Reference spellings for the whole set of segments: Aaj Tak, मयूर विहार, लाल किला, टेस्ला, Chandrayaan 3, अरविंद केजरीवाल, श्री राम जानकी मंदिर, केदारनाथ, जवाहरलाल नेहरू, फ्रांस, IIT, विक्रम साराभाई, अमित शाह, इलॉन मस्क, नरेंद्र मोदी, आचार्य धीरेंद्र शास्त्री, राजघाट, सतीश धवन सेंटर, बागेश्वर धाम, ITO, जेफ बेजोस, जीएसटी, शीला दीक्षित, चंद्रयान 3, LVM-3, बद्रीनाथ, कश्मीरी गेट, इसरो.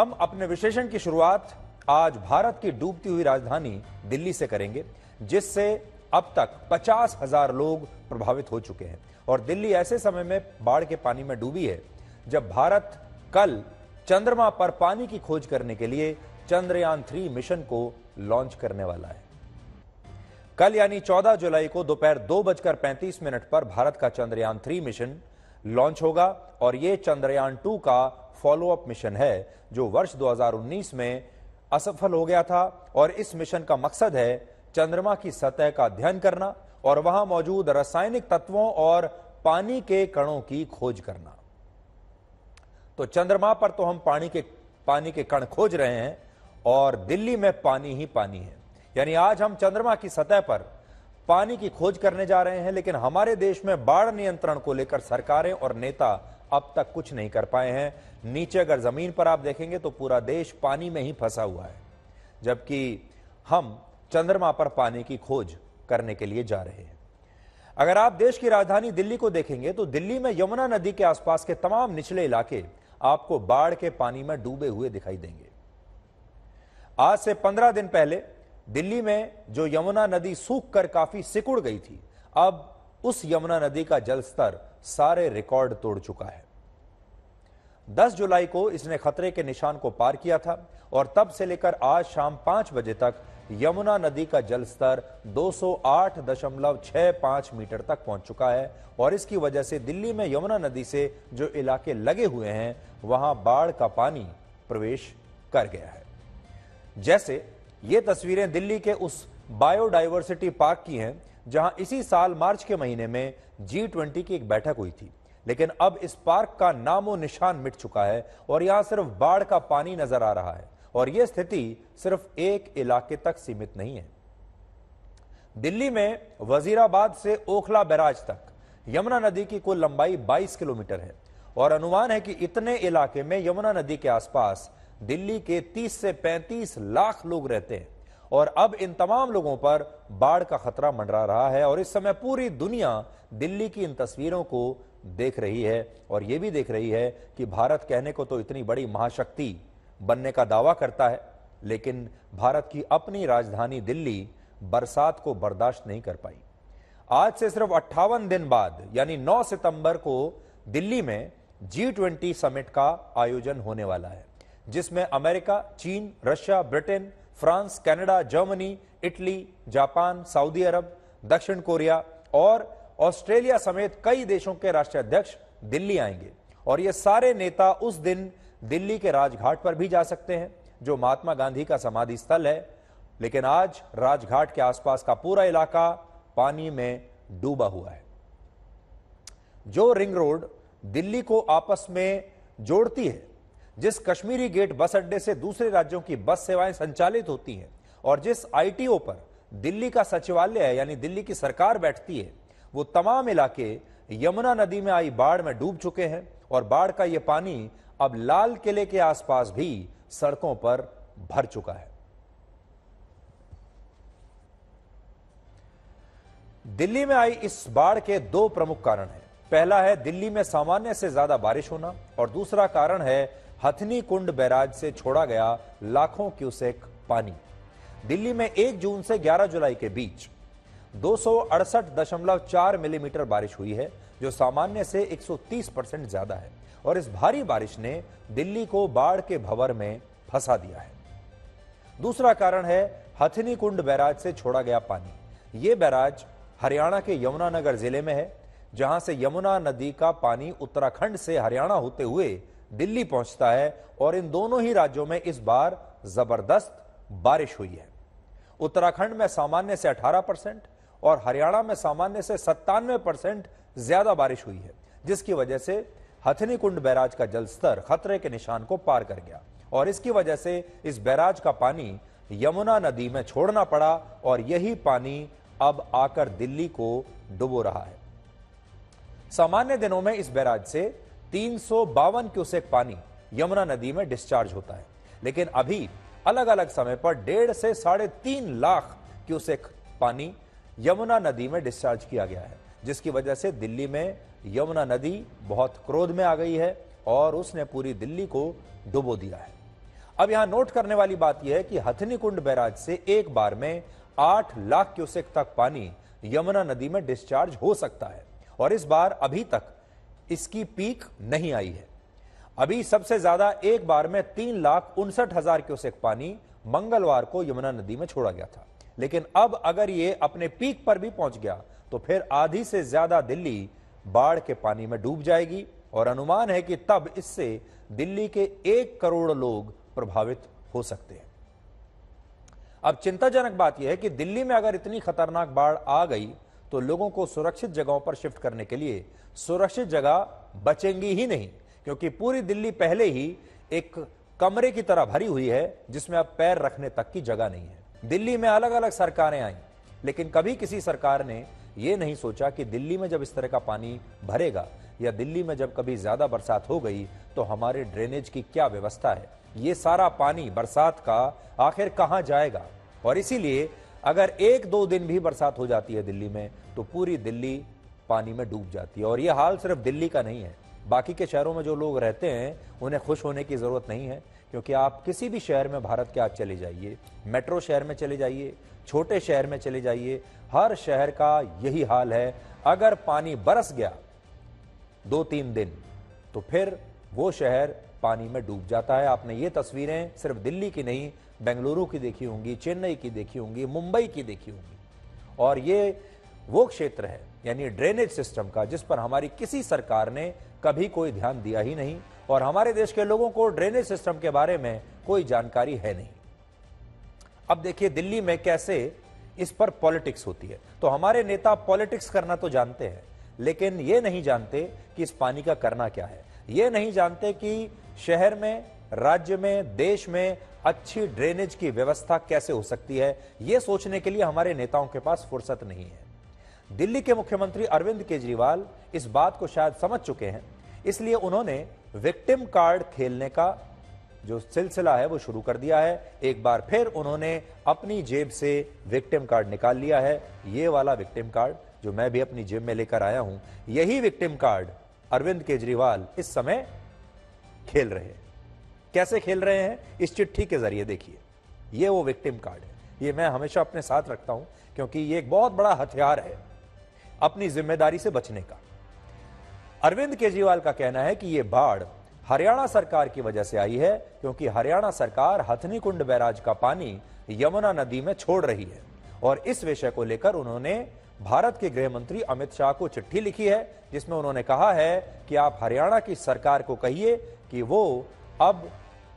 हम अपने विशेषण की शुरुआत आज भारत की डूबती हुई राजधानी दिल्ली से करेंगे, जिससे अब तक 50,000 लोग प्रभावित हो चुके हैं। और दिल्ली ऐसे समय में बाढ़ के पानी में डूबी है जब भारत कल चंद्रमा पर पानी की खोज करने के लिए चंद्रयान 3 मिशन को लॉन्च करने वाला है। कल यानी 14 जुलाई को दोपहर 2:35 पर भारत का चंद्रयान 3 मिशन लॉन्च होगा और ये चंद्रयान 2 का फॉलोअप मिशन है जो वर्ष 2019 में असफल हो गया था। और इस मिशन का मकसद है चंद्रमा की सतह का अध्ययन करना और वहां मौजूद रासायनिक तत्वों और पानी के कणों की खोज करना। तो चंद्रमा पर तो हम पानी के कण खोज रहे हैं और दिल्ली में पानी ही पानी है, यानी आज हम चंद्रमा की सतह पर पानी की खोज करने जा रहे हैं। लेकिन हमारे देश में बाढ़ नियंत्रण को लेकर सरकारें और नेता अब तक कुछ नहीं कर पाए हैं। नीचे अगर जमीन पर आप देखेंगे तो पूरा देश पानी में ही फंसा हुआ है, जबकि हम चंद्रमा पर पानी की खोज करने के लिए जा रहे हैं। अगर आप देश की राजधानी दिल्ली को देखेंगे तो दिल्ली में यमुना नदी के आसपास के तमाम निचले इलाके आपको बाढ़ के पानी में डूबे हुए दिखाई देंगे। आज से 15 दिन पहले दिल्ली में जो यमुना नदी सूख कर काफी सिकुड़ गई थी, अब उस यमुना नदी का जलस्तर सारे रिकॉर्ड तोड़ चुका है। 10 जुलाई को इसने खतरे के निशान को पार किया था और तब से लेकर आज शाम 5 बजे तक यमुना नदी का जलस्तर 208.65 मीटर तक पहुंच चुका है। और इसकी वजह से दिल्ली में यमुना नदी से जो इलाके लगे हुए हैं वहां बाढ़ का पानी प्रवेश कर गया है। जैसे ये तस्वीरें दिल्ली के उस बायोडाइवर्सिटी पार्क की हैं जहां इसी साल मार्च के महीने में G20 की एक बैठक हुई थी, लेकिन अब इस पार्क का नामो निशान मिट चुका है और यहां सिर्फ बाढ़ का पानी नजर आ रहा है। और यह स्थिति सिर्फ एक इलाके तक सीमित नहीं है। दिल्ली में वजीराबाद से ओखला बैराज तक यमुना नदी की कुल लंबाई 22 किलोमीटर है और अनुमान है कि इतने इलाके में यमुना नदी के आसपास दिल्ली के 30 से 35 लाख लोग रहते हैं। और अब इन तमाम लोगों पर बाढ़ का खतरा मंडरा रहा है और इस समय पूरी दुनिया दिल्ली की इन तस्वीरों को देख रही है और यह भी देख रही है कि भारत कहने को तो इतनी बड़ी महाशक्ति बनने का दावा करता है, लेकिन भारत की अपनी राजधानी दिल्ली बरसात को बर्दाश्त नहीं कर पाई। आज से सिर्फ 58 दिन बाद यानी 9 सितंबर को दिल्ली में G20 समिट का आयोजन होने वाला है, जिसमें अमेरिका, चीन, Russia, Britain, फ्रांस, Canada, Germany, Italy, Japan, Saudi अरब, दक्षिण कोरिया और ऑस्ट्रेलिया समेत कई देशों के राष्ट्राध्यक्ष दिल्ली आएंगे। और ये सारे नेता उस दिन दिल्ली के राजघाट पर भी जा सकते हैं जो महात्मा गांधी का समाधि स्थल है, लेकिन आज राजघाट के आसपास का पूरा इलाका पानी में डूबा हुआ है। जो रिंग रोड दिल्ली को आपस में जोड़ती है, जिस कश्मीरी गेट बस अड्डे से दूसरे राज्यों की बस सेवाएं संचालित होती हैं और जिस ITO पर दिल्ली का सचिवालय है यानी दिल्ली की सरकार बैठती है, वो तमाम इलाके यमुना नदी में आई बाढ़ में डूब चुके हैं। और बाढ़ का ये पानी अब लाल किले के आसपास भी सड़कों पर भर चुका है। दिल्ली में आई इस बाढ़ के 2 प्रमुख कारण हैं। पहला है दिल्ली में सामान्य से ज्यादा बारिश होना और दूसरा कारण है हथिनी कुंड बैराज से छोड़ा गया लाखों क्यूसेक पानी। दिल्ली में 1 जून से 11 जुलाई के बीच 268.4 मिलीमीटर बारिश हुई है, जो सामान्य से 130% ज्यादा है। और इस भारी बारिश ने दिल्ली को बाढ़ के भंवर में फंसा दिया है। दूसरा कारण है हथिनी कुंड बैराज से छोड़ा गया पानी। ये बैराज हरियाणा के यमुनानगर जिले में है, जहां से यमुना नदी का पानी उत्तराखंड से हरियाणा होते हुए दिल्ली पहुंचता है। और इन दोनों ही राज्यों में इस बार जबरदस्त बारिश हुई है। उत्तराखंड में सामान्य से 18% और हरियाणा में सामान्य से 97% ज्यादा बारिश हुई है, जिसकी वजह से हथिनी कुंड बैराज का जलस्तर खतरे के निशान को पार कर गया। और इसकी वजह से इस बैराज का पानी यमुना नदी में छोड़ना पड़ा और यही पानी अब आकर दिल्ली को डुबो रहा है। सामान्य दिनों में इस बैराज से 352 क्यूसेक पानी यमुना नदी में डिस्चार्ज होता है, लेकिन अभी अलग अलग समय पर 1.5 से 3.5 लाख क्यूसेक पानी यमुना नदी में डिस्चार्ज किया गया है, जिसकी वजह से दिल्ली में यमुना नदी बहुत क्रोध में आ गई है और उसने पूरी दिल्ली को डुबो दिया है। अब यहां नोट करने वाली बात यह है कि हथिनी कुंड बैराज से एक बार में 8 लाख क्यूसेक तक पानी यमुना नदी में डिस्चार्ज हो सकता है और इस बार अभी तक इसकी पीक नहीं आई है। अभी सबसे ज्यादा एक बार में 3,59,000 क्यूसेक पानी मंगलवार को यमुना नदी में छोड़ा गया था, लेकिन अब अगर ये अपने पीक पर भी पहुंच गया तो फिर आधी से ज्यादा दिल्ली बाढ़ के पानी में डूब जाएगी और अनुमान है कि तब इससे दिल्ली के 1 करोड़ लोग प्रभावित हो सकते हैं। अब चिंताजनक बात यह है कि दिल्ली में अगर इतनी खतरनाक बाढ़ आ गई तो लोगों को सुरक्षित जगहों पर शिफ्ट करने के लिए सुरक्षित जगह बचेंगी ही नहीं, क्योंकि पूरी दिल्ली पहले ही एक कमरे की तरह भरी हुई है जिसमें अब पैर रखने तक की जगह नहीं है। दिल्ली में अलग अलग सरकारें आईं, लेकिन कभी किसी सरकार ने यह नहीं सोचा कि दिल्ली में जब इस तरह का पानी भरेगा या दिल्ली में जब कभी ज्यादा बरसात हो गई तो हमारे ड्रेनेज की क्या व्यवस्था है, ये सारा पानी बरसात का आखिर कहां जाएगा। और इसीलिए अगर 1-2 दिन भी बरसात हो जाती है दिल्ली में तो पूरी दिल्ली पानी में डूब जाती है। और ये हाल सिर्फ दिल्ली का नहीं है, बाकी के शहरों में जो लोग रहते हैं उन्हें खुश होने की जरूरत नहीं है, क्योंकि आप किसी भी शहर में भारत के आज चले जाइए, मेट्रो शहर में चले जाइए, छोटे शहर में चले जाइए, हर शहर का यही हाल है। अगर पानी बरस गया 2-3 दिन तो फिर वो शहर पानी में डूब जाता है। आपने ये तस्वीरें सिर्फ दिल्ली की नहीं, बेंगलुरु की देखी होंगी, चेन्नई की देखी होंगी, मुंबई की देखी होंगी। और ये वो क्षेत्र है यानी ड्रेनेज सिस्टम का जिस पर हमारी किसी सरकार ने कभी कोई ध्यान दिया ही नहीं और हमारे देश के लोगों को ड्रेनेज सिस्टम के बारे में कोई जानकारी है नहीं। अब देखिए दिल्ली में कैसे इस पर पॉलिटिक्स होती है। तो हमारे नेता पॉलिटिक्स करना तो जानते हैं, लेकिन ये नहीं जानते कि इस पानी का करना क्या है, ये नहीं जानते कि शहर में, राज्य में, देश में अच्छी ड्रेनेज की व्यवस्था कैसे हो सकती है। यह सोचने के लिए हमारे नेताओं के पास फुर्सत नहीं है। दिल्ली के मुख्यमंत्री अरविंद केजरीवाल इस बात को शायद समझ चुके हैं, इसलिए उन्होंने विक्टिम कार्ड खेलने का जो सिलसिला है वो शुरू कर दिया है। एक बार फिर उन्होंने अपनी जेब से विक्टिम कार्ड निकाल लिया है। ये वाला विक्टिम कार्ड जो मैं भी अपनी जेब में लेकर आया हूं, यही विक्टिम कार्ड अरविंद केजरीवाल इस समय खेल रहे हैं। कैसे खेल रहे हैं, इस चिट्ठी के जरिए देखिए। ये वो विक्टिम कार्ड है, ये मैं हमेशा अपने साथ रखता हूं क्योंकि ये एक बहुत बड़ा हथियार है अपनी जिम्मेदारी से बचने का। अरविंद केजरीवाल का कहना है कि ये बाढ़ हरियाणा सरकार की वजह से आई है, क्योंकि हरियाणा सरकार हथिनी कुंड बैराज का पानी यमुना नदी में छोड़ रही है। और इस विषय को लेकर उन्होंने भारत के गृह मंत्री अमित शाह को चिट्ठी लिखी है, जिसमें उन्होंने कहा है कि आप हरियाणा की सरकार को कहिए कि वो अब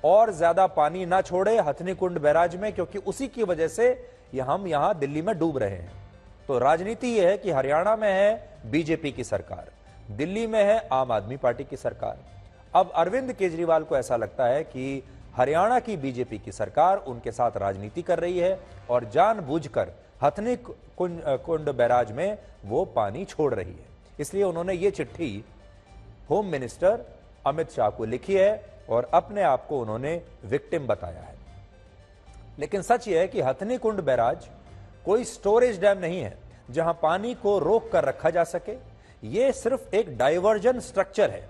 और ज्यादा पानी ना छोड़े हथिनी कुंड बैराज में, क्योंकि उसी की वजह से हम यहां दिल्ली में डूब रहे हैं। तो राजनीति यह है कि हरियाणा में है बीजेपी की सरकार, दिल्ली में है आम आदमी पार्टी की सरकार। अब अरविंद केजरीवाल को ऐसा लगता है कि हरियाणा की बीजेपी की सरकार उनके साथ राजनीति कर रही है और जानबूझकर हथिनी कुंड बैराज में वो पानी छोड़ रही है। इसलिए उन्होंने ये चिट्ठी होम मिनिस्टर अमित शाह को लिखी है और अपने आप को उन्होंने विक्टिम बताया है। लेकिन सच यह है कि हथिनी कुंड बैराज कोई स्टोरेज डैम नहीं है जहां पानी को रोक कर रखा जा सके। यह सिर्फ एक डाइवर्जन स्ट्रक्चर है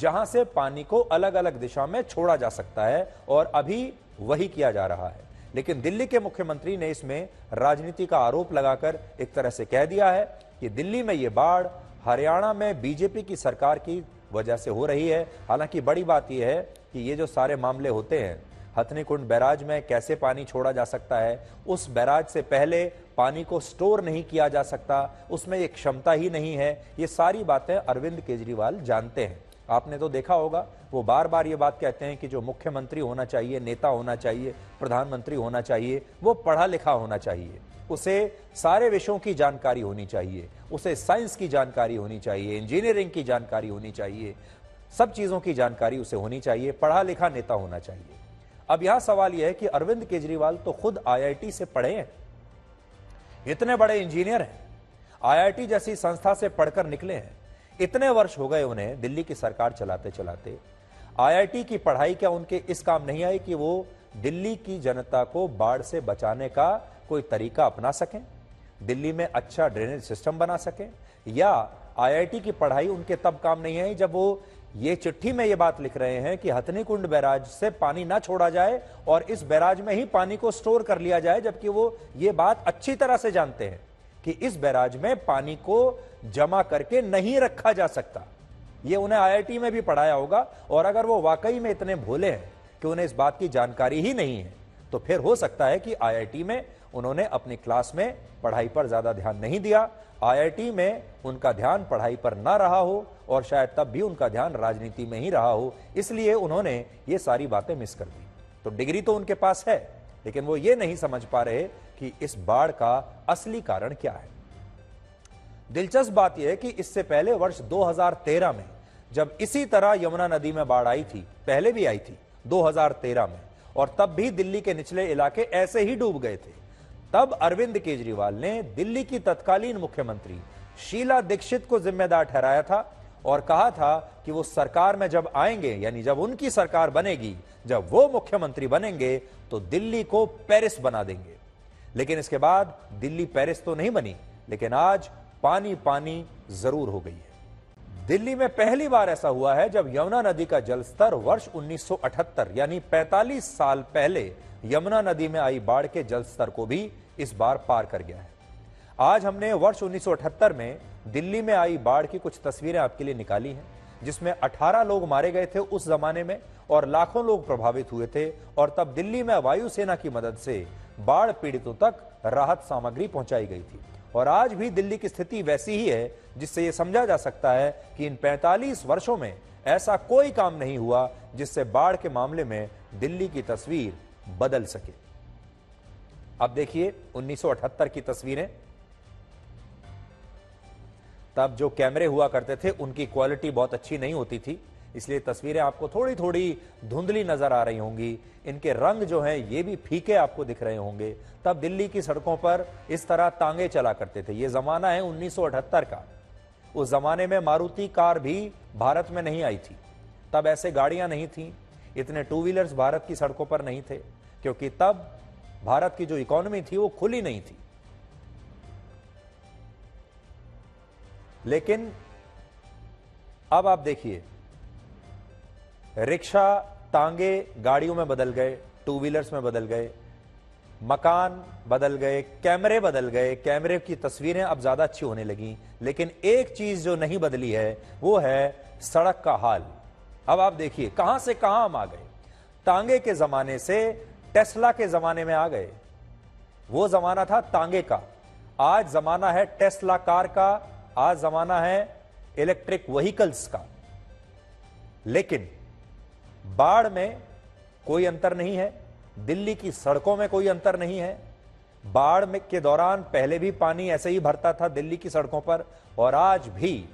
जहां से पानी को अलग अलग दिशा में छोड़ा जा सकता है और अभी वही किया जा रहा है। लेकिन दिल्ली के मुख्यमंत्री ने इसमें राजनीति का आरोप लगाकर एक तरह से कह दिया है कि दिल्ली में यह बाढ़ हरियाणा में बीजेपी की सरकार की वजह से हो रही है। हालांकि बड़ी बात यह है कि ये जो सारे मामले होते हैं हथिनी कुंड बैराज में कैसे पानी छोड़ा जा सकता है, उस बैराज से पहले पानी को स्टोर नहीं किया जा सकता, उसमें ये क्षमता ही नहीं है, ये सारी बातें अरविंद केजरीवाल जानते हैं। आपने तो देखा होगा वो बार बार ये बात कहते हैं कि जो मुख्यमंत्री होना चाहिए, नेता होना चाहिए, प्रधानमंत्री होना चाहिए, वो पढ़ा लिखा होना चाहिए, उसे सारे विषयों की जानकारी होनी चाहिए, उसे साइंस की जानकारी होनी चाहिए, इंजीनियरिंग की जानकारी होनी चाहिए, सब चीज़ों की जानकारी उसे होनी चाहिए, पढ़ा लिखा नेता होना चाहिए। अब यहाँ सवाल यह है कि अरविंद केजरीवाल तो खुद IIT से पढ़े हैं, इतने बड़े इंजीनियर हैं, IIT जैसी संस्था से पढ़कर निकले हैं, इतने वर्ष हो गए उन्हें दिल्ली की सरकार चलाते चलाते। IIT की पढ़ाई क्या उनके इस काम नहीं आई कि वो दिल्ली की जनता को बाढ़ से बचाने का कोई तरीका अपना सकें, दिल्ली में अच्छा ड्रेनेज सिस्टम बना सकें? या IIT की पढ़ाई उनके तब काम नहीं आई जब वो ये चिट्ठी में ये बात लिख रहे हैं कि हथिनी कुंड बैराज से पानी ना छोड़ा जाए और इस बैराज में ही पानी को स्टोर कर लिया जाए, जबकि वो ये बात अच्छी तरह से जानते हैं कि इस बैराज में पानी को जमा करके नहीं रखा जा सकता। ये उन्हें आईआईटी में भी पढ़ाया होगा, और अगर वो वाकई में इतने भोले हैं कि उन्हें इस बात की जानकारी ही नहीं है तो फिर हो सकता है कि आईआईटी में उन्होंने अपनी क्लास में पढ़ाई पर ज़्यादा ध्यान नहीं दिया, आईआईटी में उनका ध्यान पढ़ाई पर ना रहा हो और शायद तब भी उनका ध्यान राजनीति में ही रहा हो, इसलिए उन्होंने ये सारी बातें मिस कर दी। तो डिग्री तो उनके पास है, लेकिन वो ये नहीं समझ पा रहे कि इस बाढ़ का असली कारण क्या है। दिलचस्प बात यह है कि इससे पहले वर्ष 2013 में जब इसी तरह यमुना नदी में बाढ़ आई थी, पहले भी आई थी 2013 में, और तब भी दिल्ली के निचले इलाके ऐसे ही डूब गए थे। तब अरविंद केजरीवाल ने दिल्ली की तत्कालीन मुख्यमंत्री शीला दीक्षित को जिम्मेदार ठहराया था और कहा था कि वो सरकार में जब आएंगे, यानी जब उनकी सरकार बनेगी, जब वो मुख्यमंत्री बनेंगे तो दिल्ली को पेरिस बना देंगे। लेकिन इसके बाद दिल्ली पेरिस तो नहीं बनी, लेकिन आज पानी पानी जरूर हो गई है। दिल्ली में पहली बार ऐसा हुआ है जब यमुना नदी का जलस्तर वर्ष 1978 यानी 45 साल पहले यमुना नदी में आई बाढ़ के जलस्तर को भी इस बार पार कर गया है। आज हमने वर्ष 1978 में दिल्ली में आई बाढ़ की कुछ तस्वीरें आपके लिए निकाली हैं, जिसमें 18 लोग मारे गए थे उस जमाने में और लाखों लोग प्रभावित हुए थे, और तब दिल्ली में वायुसेना की मदद से बाढ़ पीड़ितों तक राहत सामग्री पहुंचाई गई थी। और आज भी दिल्ली की स्थिति वैसी ही है, जिससे ये समझा जा सकता है कि इन 45 वर्षों में ऐसा कोई काम नहीं हुआ जिससे बाढ़ के मामले में दिल्ली की तस्वीर बदल सके। अब देखिए 1978 की तस्वीरें। तब जो कैमरे हुआ करते थे उनकी क्वालिटी बहुत अच्छी नहीं होती थी, इसलिए तस्वीरें आपको थोड़ी थोड़ी धुंधली नजर आ रही होंगी, इनके रंग जो हैं ये भी फीके आपको दिख रहे होंगे। तब दिल्ली की सड़कों पर इस तरह तांगे चला करते थे। ये जमाना है 1978 का। उस जमाने में मारुति कार भी भारत में नहीं आई थी, तब ऐसे गाड़ियां नहीं थीं, इतने टू व्हीलर्स भारत की सड़कों पर नहीं थे, क्योंकि तब भारत की जो इकोनॉमी थी वो खुली नहीं थी। लेकिन अब आप देखिए, रिक्शा, तांगे गाड़ियों में बदल गए, टू व्हीलर्स में बदल गए, मकान बदल गए, कैमरे बदल गए, कैमरे की तस्वीरें अब ज्यादा अच्छी होने लगी। लेकिन एक चीज जो नहीं बदली है वो है सड़क का हाल। अब आप देखिए कहां से कहां हम आ गए। तांगे के जमाने से टेस्ला के जमाने में आ गए। वो जमाना था तांगे का, आज जमाना है टेस्ला कार का, आज जमाना है इलेक्ट्रिक व्हीकल्स का। लेकिन बाढ़ में कोई अंतर नहीं है, दिल्ली की सड़कों में कोई अंतर नहीं है। बाढ़ में के दौरान पहले भी पानी ऐसे ही भरता था दिल्ली की सड़कों पर, और आज भी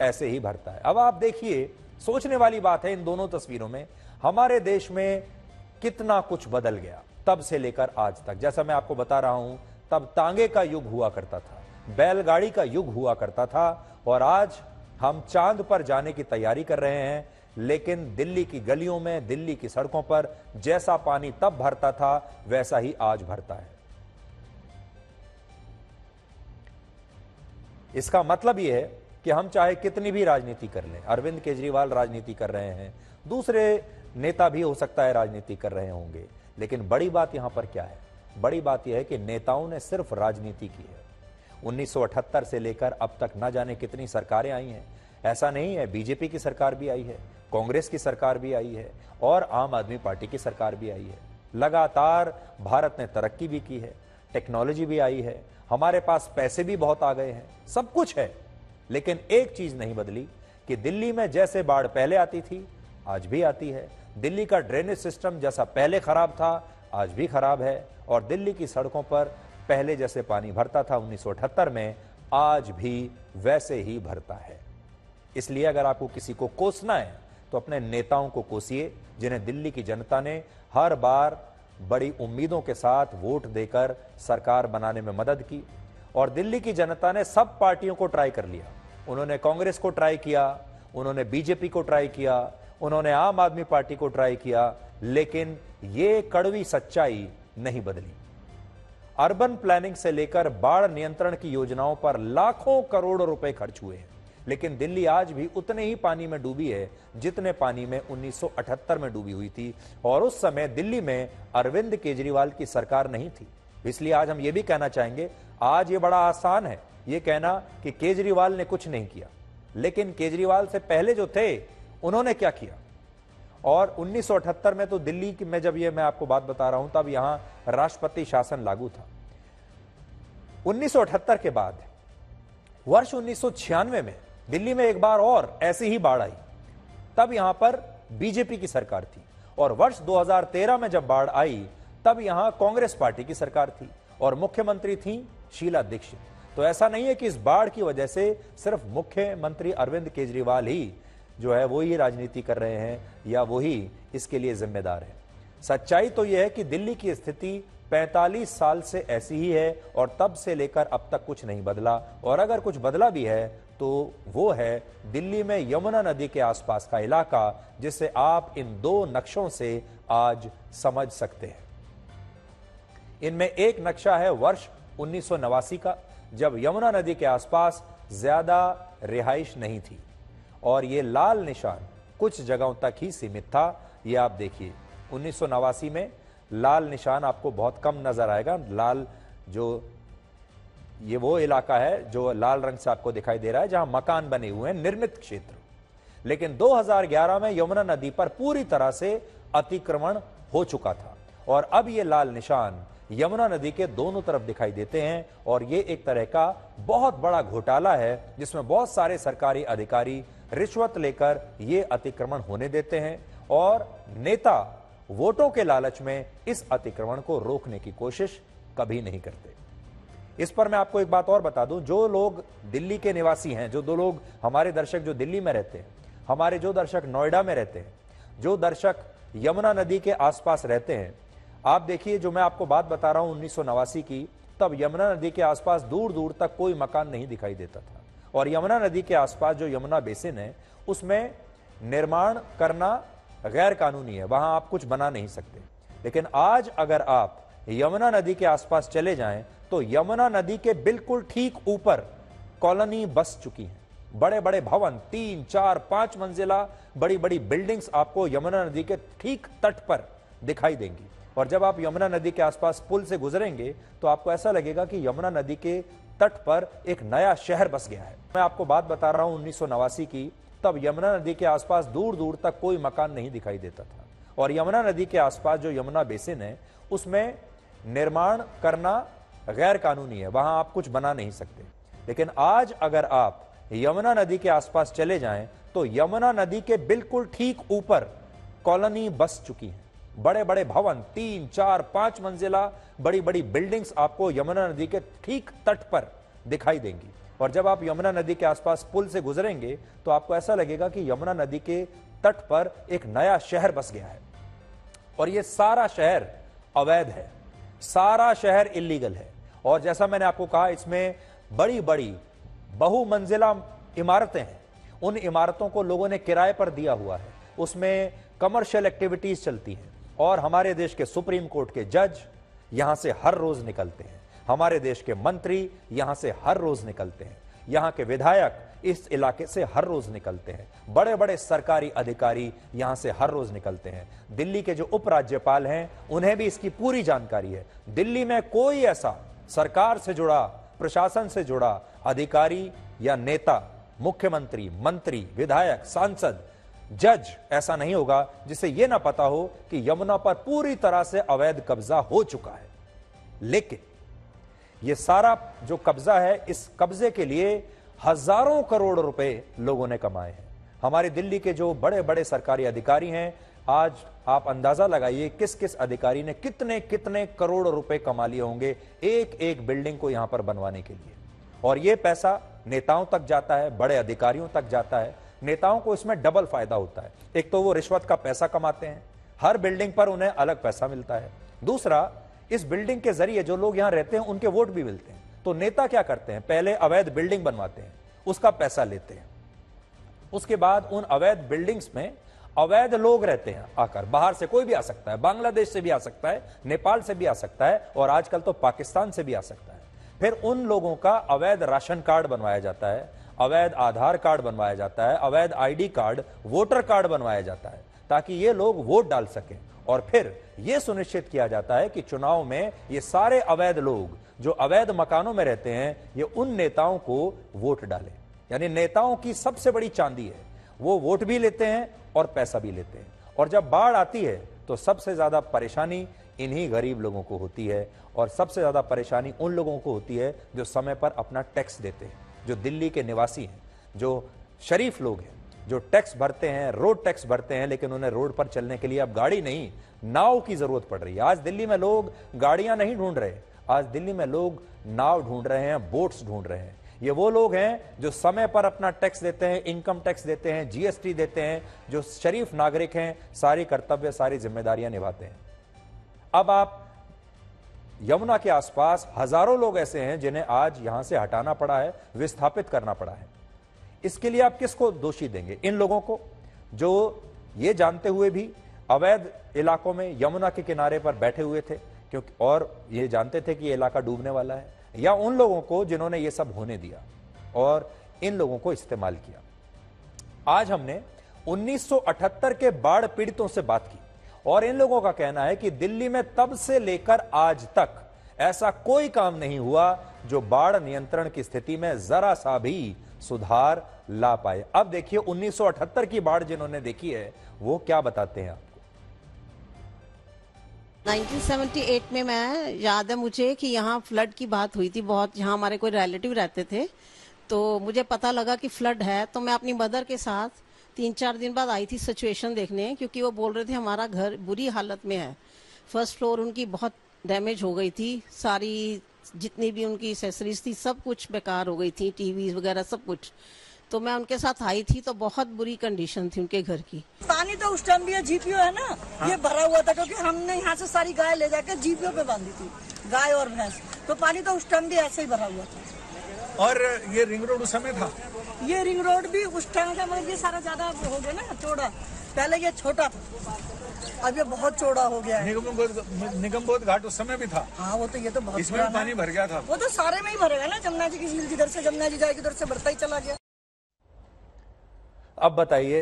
ऐसे ही भरता है। अब आप देखिए, सोचने वाली बात है इन दोनों तस्वीरों में हमारे देश में कितना कुछ बदल गया तब से लेकर आज तक। जैसा मैं आपको बता रहा हूं, तब तांगे का युग हुआ करता था, बैलगाड़ी का युग हुआ करता था, और आज हम चांद पर जाने की तैयारी कर रहे हैं। लेकिन दिल्ली की गलियों में, दिल्ली की सड़कों पर जैसा पानी तब भरता था वैसा ही आज भरता है। इसका मतलब यह है कि हम चाहे कितनी भी राजनीति कर लें, अरविंद केजरीवाल राजनीति कर रहे हैं, दूसरे नेता भी हो सकता है राजनीति कर रहे होंगे, लेकिन बड़ी बात यहां पर क्या है? बड़ी बात यह है कि नेताओं ने सिर्फ राजनीति की है। 1978 से लेकर अब तक ना जाने कितनी सरकारें आई हैं। ऐसा नहीं है, बीजेपी की सरकार भी आई है, कांग्रेस की सरकार भी आई है और आम आदमी पार्टी की सरकार भी आई है। लगातार भारत ने तरक्की भी की है, टेक्नोलॉजी भी आई है, हमारे पास पैसे भी बहुत आ गए हैं, सब कुछ है। लेकिन एक चीज़ नहीं बदली कि दिल्ली में जैसे बाढ़ पहले आती थी आज भी आती है, दिल्ली का ड्रेनेज सिस्टम जैसा पहले खराब था आज भी खराब है, और दिल्ली की सड़कों पर पहले जैसे पानी भरता था 1978 में, आज भी वैसे ही भरता है। इसलिए अगर आपको किसी को कोसना है तो अपने नेताओं को कोसिए, जिन्हें दिल्ली की जनता ने हर बार बड़ी उम्मीदों के साथ वोट देकर सरकार बनाने में मदद की। और दिल्ली की जनता ने सब पार्टियों को ट्राई कर लिया। उन्होंने कांग्रेस को ट्राई किया, उन्होंने बीजेपी को ट्राई किया, उन्होंने आम आदमी पार्टी को ट्राई किया, लेकिन ये कड़वी सच्चाई नहीं बदली। अर्बन प्लानिंग से लेकर बाढ़ नियंत्रण की योजनाओं पर लाखों करोड़ रुपए खर्च हुए हैं, लेकिन दिल्ली आज भी उतने ही पानी में डूबी है जितने पानी में 1978 में डूबी हुई थी, और उस समय दिल्ली में अरविंद केजरीवाल की सरकार नहीं थी। इसलिए आज हम ये भी कहना चाहेंगे, आज ये बड़ा आसान है ये कहना कि केजरीवाल ने कुछ नहीं किया, लेकिन केजरीवाल से पहले जो थे उन्होंने क्या किया। और 1978 में तो दिल्ली में जब ये मैं आपको बात बता रहा हूं तब यहां राष्ट्रपति शासन लागू था। 1978 के बाद वर्ष 1996 में दिल्ली में एक बार और ऐसी ही बाढ़ आई, तब यहां पर बीजेपी की सरकार थी, और वर्ष 2013 में जब बाढ़ आई तब यहां कांग्रेस पार्टी की सरकार थी और मुख्यमंत्री थी शीला दीक्षित। तो ऐसा नहीं है कि इस बाढ़ की वजह से सिर्फ मुख्यमंत्री अरविंद केजरीवाल ही जो है वो ही राजनीति कर रहे हैं या वो ही इसके लिए जिम्मेदार है। सच्चाई तो यह है कि दिल्ली की स्थिति 45 साल से ऐसी ही है और तब से लेकर अब तक कुछ नहीं बदला, और अगर कुछ बदला भी है तो वो है दिल्ली में यमुना नदी के आसपास का इलाका, जिसे आप इन दो नक्शों से आज समझ सकते हैं। इनमें एक नक्शा है वर्ष 1989 का, जब यमुना नदी के आसपास ज्यादा रिहाइश नहीं थी और ये लाल निशान कुछ जगहों तक ही सीमित था। ये आप देखिए 1989 में लाल निशान आपको बहुत कम नजर आएगा। लाल जो ये वो इलाका है जो लाल रंग से आपको दिखाई दे रहा है जहां मकान बने हुए हैं, निर्मित क्षेत्र। लेकिन 2011 में यमुना नदी पर पूरी तरह से अतिक्रमण हो चुका था और अब ये लाल निशान यमुना नदी के दोनों तरफ दिखाई देते हैं, और ये एक तरह का बहुत बड़ा घोटाला है जिसमें बहुत सारे सरकारी अधिकारी रिश्वत लेकर ये अतिक्रमण होने देते हैं और नेता वोटों के लालच में इस अतिक्रमण को रोकने की कोशिश कभी नहीं करते। इस पर मैं आपको एक बात और बता दूं, जो लोग दिल्ली के निवासी हैं, जो दो लोग हमारे दर्शक जो दिल्ली में रहते हैं, हमारे जो दर्शक नोएडा में रहते हैं, जो दर्शक यमुना नदी के आसपास रहते हैं, आप देखिए जो मैं आपको बात बता रहा हूं 1989 की, तब यमुना नदी के आसपास दूर दूर तक कोई मकान नहीं दिखाई देता था, और यमुना नदी के आसपास जो यमुना बेसिन है उसमें निर्माण करना गैर कानूनी है, वहां आप कुछ बना नहीं सकते। लेकिन आज अगर आप यमुना नदी के आसपास चले जाएं तो यमुना नदी के बिल्कुल ठीक ऊपर कॉलोनी बस चुकी है, बड़े बड़े भवन 3, 4, 5 मंजिला, बड़ी बड़ी बिल्डिंग्स आपको यमुना नदी के ठीक तट पर दिखाई देंगी। और जब आप यमुना नदी के आसपास पुल से गुजरेंगे तो आपको ऐसा लगेगा कि यमुना नदी के तट पर एक नया शहर बस गया है। मैं आपको बात बता रहा हूं 1989 की, तब यमुना नदी के आसपास दूर दूर तक कोई मकान नहीं दिखाई देता था, और यमुना नदी के आसपास जो यमुना बेसिन है उसमें निर्माण करना गैर कानूनी है, वहां आप कुछ बना नहीं सकते। लेकिन आज अगर आप यमुना नदी के आसपास चले जाएं तो यमुना नदी के बिल्कुल ठीक ऊपर कॉलोनी बस चुकी है, बड़े बड़े भवन 3, 4, 5 मंजिला, बड़ी बड़ी बिल्डिंग्स आपको यमुना नदी के ठीक तट पर दिखाई देंगी। और जब आप यमुना नदी के आसपास पुल से गुजरेंगे तो आपको ऐसा लगेगा कि यमुना नदी के तट पर एक नया शहर बस गया है, और यह सारा शहर अवैध है, सारा शहर इलीगल है। और जैसा मैंने आपको कहा, इसमें बड़ी बड़ी बहुमंजिला इमारतें हैं, उन इमारतों को लोगों ने किराए पर दिया हुआ है, उसमें कमर्शियल एक्टिविटीज चलती हैं, और हमारे देश के सुप्रीम कोर्ट के जज यहां से हर रोज निकलते हैं, हमारे देश के मंत्री यहां से हर रोज निकलते हैं, यहां के विधायक इस इलाके से हर रोज निकलते हैं, बड़े बड़े सरकारी अधिकारी यहां से हर रोज निकलते हैं। दिल्ली के जो उपराज्यपाल हैं उन्हें भी इसकी पूरी जानकारी है। दिल्ली में कोई ऐसा सरकार से जुड़ा, प्रशासन से जुड़ा अधिकारी या नेता, मुख्यमंत्री, मंत्री, विधायक, सांसद, जज ऐसा नहीं होगा जिसे यह ना पता हो कि यमुना पर पूरी तरह से अवैध कब्जा हो चुका है। लेकिन यह सारा जो कब्जा है, इस कब्जे के लिए हजारों करोड़ रुपए लोगों ने कमाए हैं। हमारे दिल्ली के जो बड़े बड़े सरकारी अधिकारी हैं, आज आप अंदाजा लगाइए किस किस अधिकारी ने कितने कितने करोड़ रुपए कमा लिए होंगे एक एक बिल्डिंग को यहां पर बनवाने के लिए। और यह पैसा नेताओं तक जाता है, बड़े अधिकारियों तक जाता है। नेताओं को इसमें डबल फायदा होता है, एक तो वो रिश्वत का पैसा कमाते हैं, हर बिल्डिंग पर उन्हें अलग पैसा मिलता है, दूसरा इस बिल्डिंग के जरिए जो लोग यहां रहते हैं उनके वोट भी मिलते हैं। तो नेता क्या करते हैं, पहले अवैध बिल्डिंग बनवाते हैं, उसका पैसा लेते हैं, उसके बाद उन अवैध बिल्डिंग्स में अवैध लोग रहते हैं आकर, बाहर से कोई भी आ सकता है, बांग्लादेश से भी आ सकता है, नेपाल से भी आ सकता है, और आजकल तो पाकिस्तान से भी आ सकता है। फिर उन लोगों का अवैध राशन कार्ड बनवाया जाता है, अवैध आधार कार्ड बनवाया जाता है, अवैध आईडी कार्ड, वोटर कार्ड बनवाया जाता है ताकि ये लोग वोट डाल सकें। और फिर ये सुनिश्चित किया जाता है कि चुनाव में ये सारे अवैध लोग जो अवैध मकानों में रहते हैं ये उन नेताओं को वोट डालें। यानी नेताओं की सबसे बड़ी चांदी है, वो वोट भी लेते हैं और पैसा भी लेते हैं। और जब बाढ़ आती है तो सबसे ज़्यादा परेशानी इन्हीं गरीब लोगों को होती है और सबसे ज़्यादा परेशानी उन लोगों को होती है जो समय पर अपना टैक्स देते हैं, जो दिल्ली के निवासी हैं, जो शरीफ लोग हैं, जो टैक्स भरते हैं, रोड टैक्स भरते हैं, लेकिन उन्हें रोड पर चलने के लिए अब गाड़ी नहीं नाव की ज़रूरत पड़ रही है। आज दिल्ली में लोग गाड़ियाँ नहीं ढूंढ रहे, आज दिल्ली में लोग नाव ढूंढ रहे हैं, बोट्स ढूंढ रहे हैं। ये वो लोग हैं जो समय पर अपना टैक्स देते हैं, इनकम टैक्स देते हैं, जीएसटी देते हैं, जो शरीफ नागरिक हैं, सारी कर्तव्य सारी जिम्मेदारियां निभाते हैं। अब आप यमुना के आसपास हजारों लोग ऐसे हैं जिन्हें आज यहां से हटाना पड़ा है, विस्थापित करना पड़ा है। इसके लिए आप किसको दोषी देंगे? इन लोगों को जो ये जानते हुए भी अवैध इलाकों में यमुना के किनारे पर बैठे हुए थे क्योंकि और ये जानते थे कि ये इलाका डूबने वाला है, या उन लोगों को जिन्होंने ये सब होने दिया और इन लोगों को इस्तेमाल किया। आज हमने 1978 के बाढ़ पीड़ितों से बात की और इन लोगों का कहना है कि दिल्ली में तब से लेकर आज तक ऐसा कोई काम नहीं हुआ जो बाढ़ नियंत्रण की स्थिति में जरा सा भी सुधार ला पाए। अब देखिए 1978 की बाढ़ जिन्होंने देखी है वो क्या बताते हैं। 1978 में मैं याद है मुझे कि यहाँ फ्लड की बात हुई थी बहुत, यहाँ हमारे कोई रिलेटिव रहते थे तो मुझे पता लगा कि फ्लड है, तो मैं अपनी मदर के साथ 3-4 दिन बाद आई थी सिचुएशन देखने, क्योंकि वो बोल रहे थे हमारा घर बुरी हालत में है। फर्स्ट फ्लोर उनकी बहुत डैमेज हो गई थी, सारी जितनी भी उनकी एक्सेसरीज थी सब कुछ बेकार हो गई थी, टीवी वगैरह सब कुछ। तो मैं उनके साथ आई थी तो बहुत बुरी कंडीशन थी उनके घर की। पानी तो उस टाइम भी है, जीपीओ है ना, हाँ? ये भरा हुआ था क्योंकि हमने यहाँ से सारी गाय ले जाकर जीपीओ पे बांधी थी, गाय और भैंस। तो पानी तो उस टाइम भी ऐसे ही भरा हुआ था। और ये रिंग रोड उस समय था, ये रिंग रोड भी उस टाइम का, मतलब ये सारा ज्यादा हो गया ना चौड़ा, पहले ये छोटा था अब ये बहुत चौड़ा हो गया है। निगमबोध घाट उस समय भी था, हाँ वो तो, ये तो बहुत इसमें पानी भर गया था, वो तो सारे में ही भर गया ना, जमुना जी की झील जिधर से जमुना जी जाएगी उधर से भरता ही चला गया। अब बताइए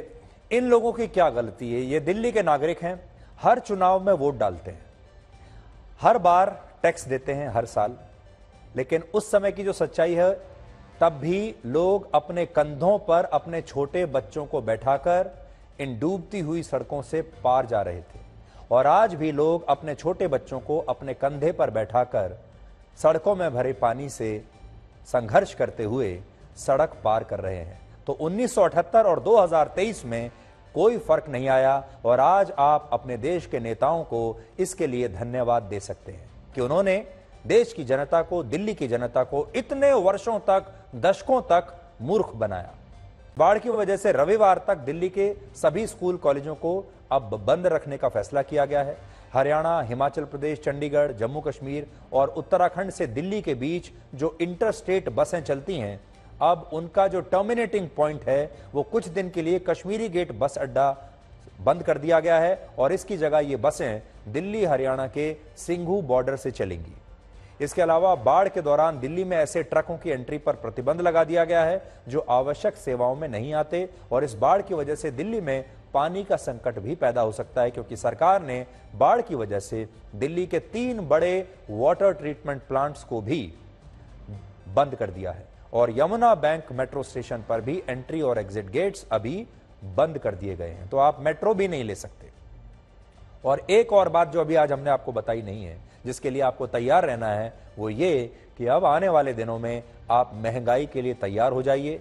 इन लोगों की क्या गलती है? ये दिल्ली के नागरिक हैं, हर चुनाव में वोट डालते हैं, हर बार टैक्स देते हैं हर साल, लेकिन उस समय की जो सच्चाई है तब भी लोग अपने कंधों पर अपने छोटे बच्चों को बैठाकर इन डूबती हुई सड़कों से पार जा रहे थे। और आज भी लोग अपने छोटे बच्चों को अपने कंधे पर बैठाकर सड़कों में भरे पानी से संघर्ष करते हुए सड़क पार कर रहे हैं। तो 1978 और 2023 में कोई फर्क नहीं आया और आज आप अपने देश के नेताओं को इसके लिए धन्यवाद दे सकते हैं कि उन्होंने देश की जनता को, दिल्ली की जनता को इतने वर्षों तक, दशकों तक मूर्ख बनाया। बाढ़ की वजह से रविवार तक दिल्ली के सभी स्कूल कॉलेजों को अब बंद रखने का फैसला किया गया है। हरियाणा, हिमाचल प्रदेश, चंडीगढ़, जम्मू कश्मीर और उत्तराखंड से दिल्ली के बीच जो इंटर स्टेट बसें चलती हैं अब उनका जो टर्मिनेटिंग पॉइंट है वो कुछ दिन के लिए कश्मीरी गेट बस अड्डा बंद कर दिया गया है और इसकी जगह ये बसें दिल्ली हरियाणा के सिंघू बॉर्डर से चलेंगी। इसके अलावा बाढ़ के दौरान दिल्ली में ऐसे ट्रकों की एंट्री पर प्रतिबंध लगा दिया गया है जो आवश्यक सेवाओं में नहीं आते और इस बाढ़ की वजह से दिल्ली में पानी का संकट भी पैदा हो सकता है क्योंकि सरकार ने बाढ़ की वजह से दिल्ली के 3 बड़े वाटर ट्रीटमेंट प्लांट्स को भी बंद कर दिया है और यमुना बैंक मेट्रो स्टेशन पर भी एंट्री और एग्जिट गेट्स अभी बंद कर दिए गए हैं, तो आप मेट्रो भी नहीं ले सकते। और एक और बात जो अभी आज हमने आपको बताई नहीं है जिसके लिए आपको तैयार रहना है वो ये कि अब आने वाले दिनों में आप महंगाई के लिए तैयार हो जाइए।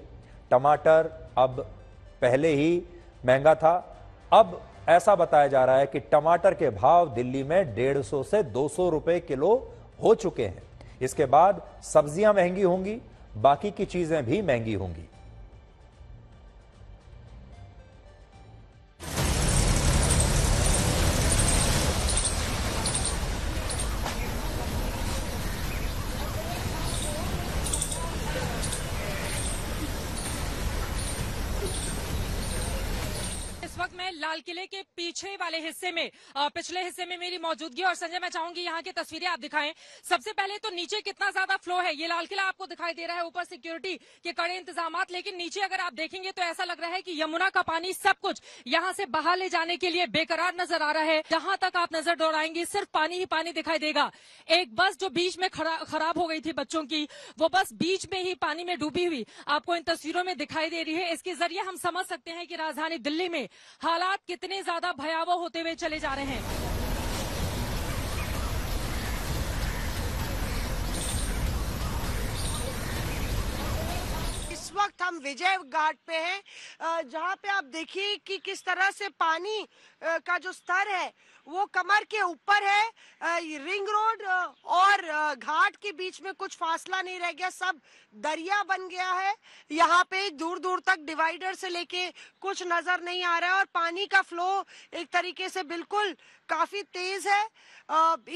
टमाटर अब पहले ही महंगा था, अब ऐसा बताया जा रहा है कि टमाटर के भाव दिल्ली में 150 से 200 रुपये किलो हो चुके हैं। इसके बाद सब्जियां महंगी होंगी, बाकी की चीजें भी महंगी होंगी। गुजरात में लाल किले के पीछे वाले हिस्से में पिछले हिस्से में मेरी मौजूदगी। और संजय, मैं चाहूंगी यहाँ की तस्वीरें आप दिखाएं। सबसे पहले तो नीचे कितना ज्यादा फ्लो है, ये लाल किला आपको दिखाई दे रहा है, ऊपर सिक्योरिटी के कड़े इंतजाम, लेकिन नीचे अगर आप देखेंगे तो ऐसा लग रहा है कि यमुना का पानी सब कुछ यहाँ से बाहर ले जाने के लिए बेकरार नजर आ रहा है। जहाँ तक आप नजर दौड़ाएंगे सिर्फ पानी ही पानी दिखाई देगा। एक बस जो बीच में खराब हो गई थी बच्चों की, वो बस बीच में ही पानी में डूबी हुई आपको इन तस्वीरों में दिखाई दे रही है। इसके जरिए हम समझ सकते हैं कि राजधानी दिल्ली में हालात कितने ज्यादा भयावह होते हुए चले जा रहे हैं। इस वक्त हम विजय घाट पे हैं, जहाँ पे आप देखिए कि किस तरह से पानी का जो स्तर है वो कमर के ऊपर है। रिंग रोड और घाट के बीच में कुछ फासला नहीं रह गया, सब दरिया बन गया है। यहाँ पे दूर दूर तक डिवाइडर से लेके कुछ नजर नहीं आ रहा है और पानी का फ्लो एक तरीके से बिल्कुल काफी तेज है।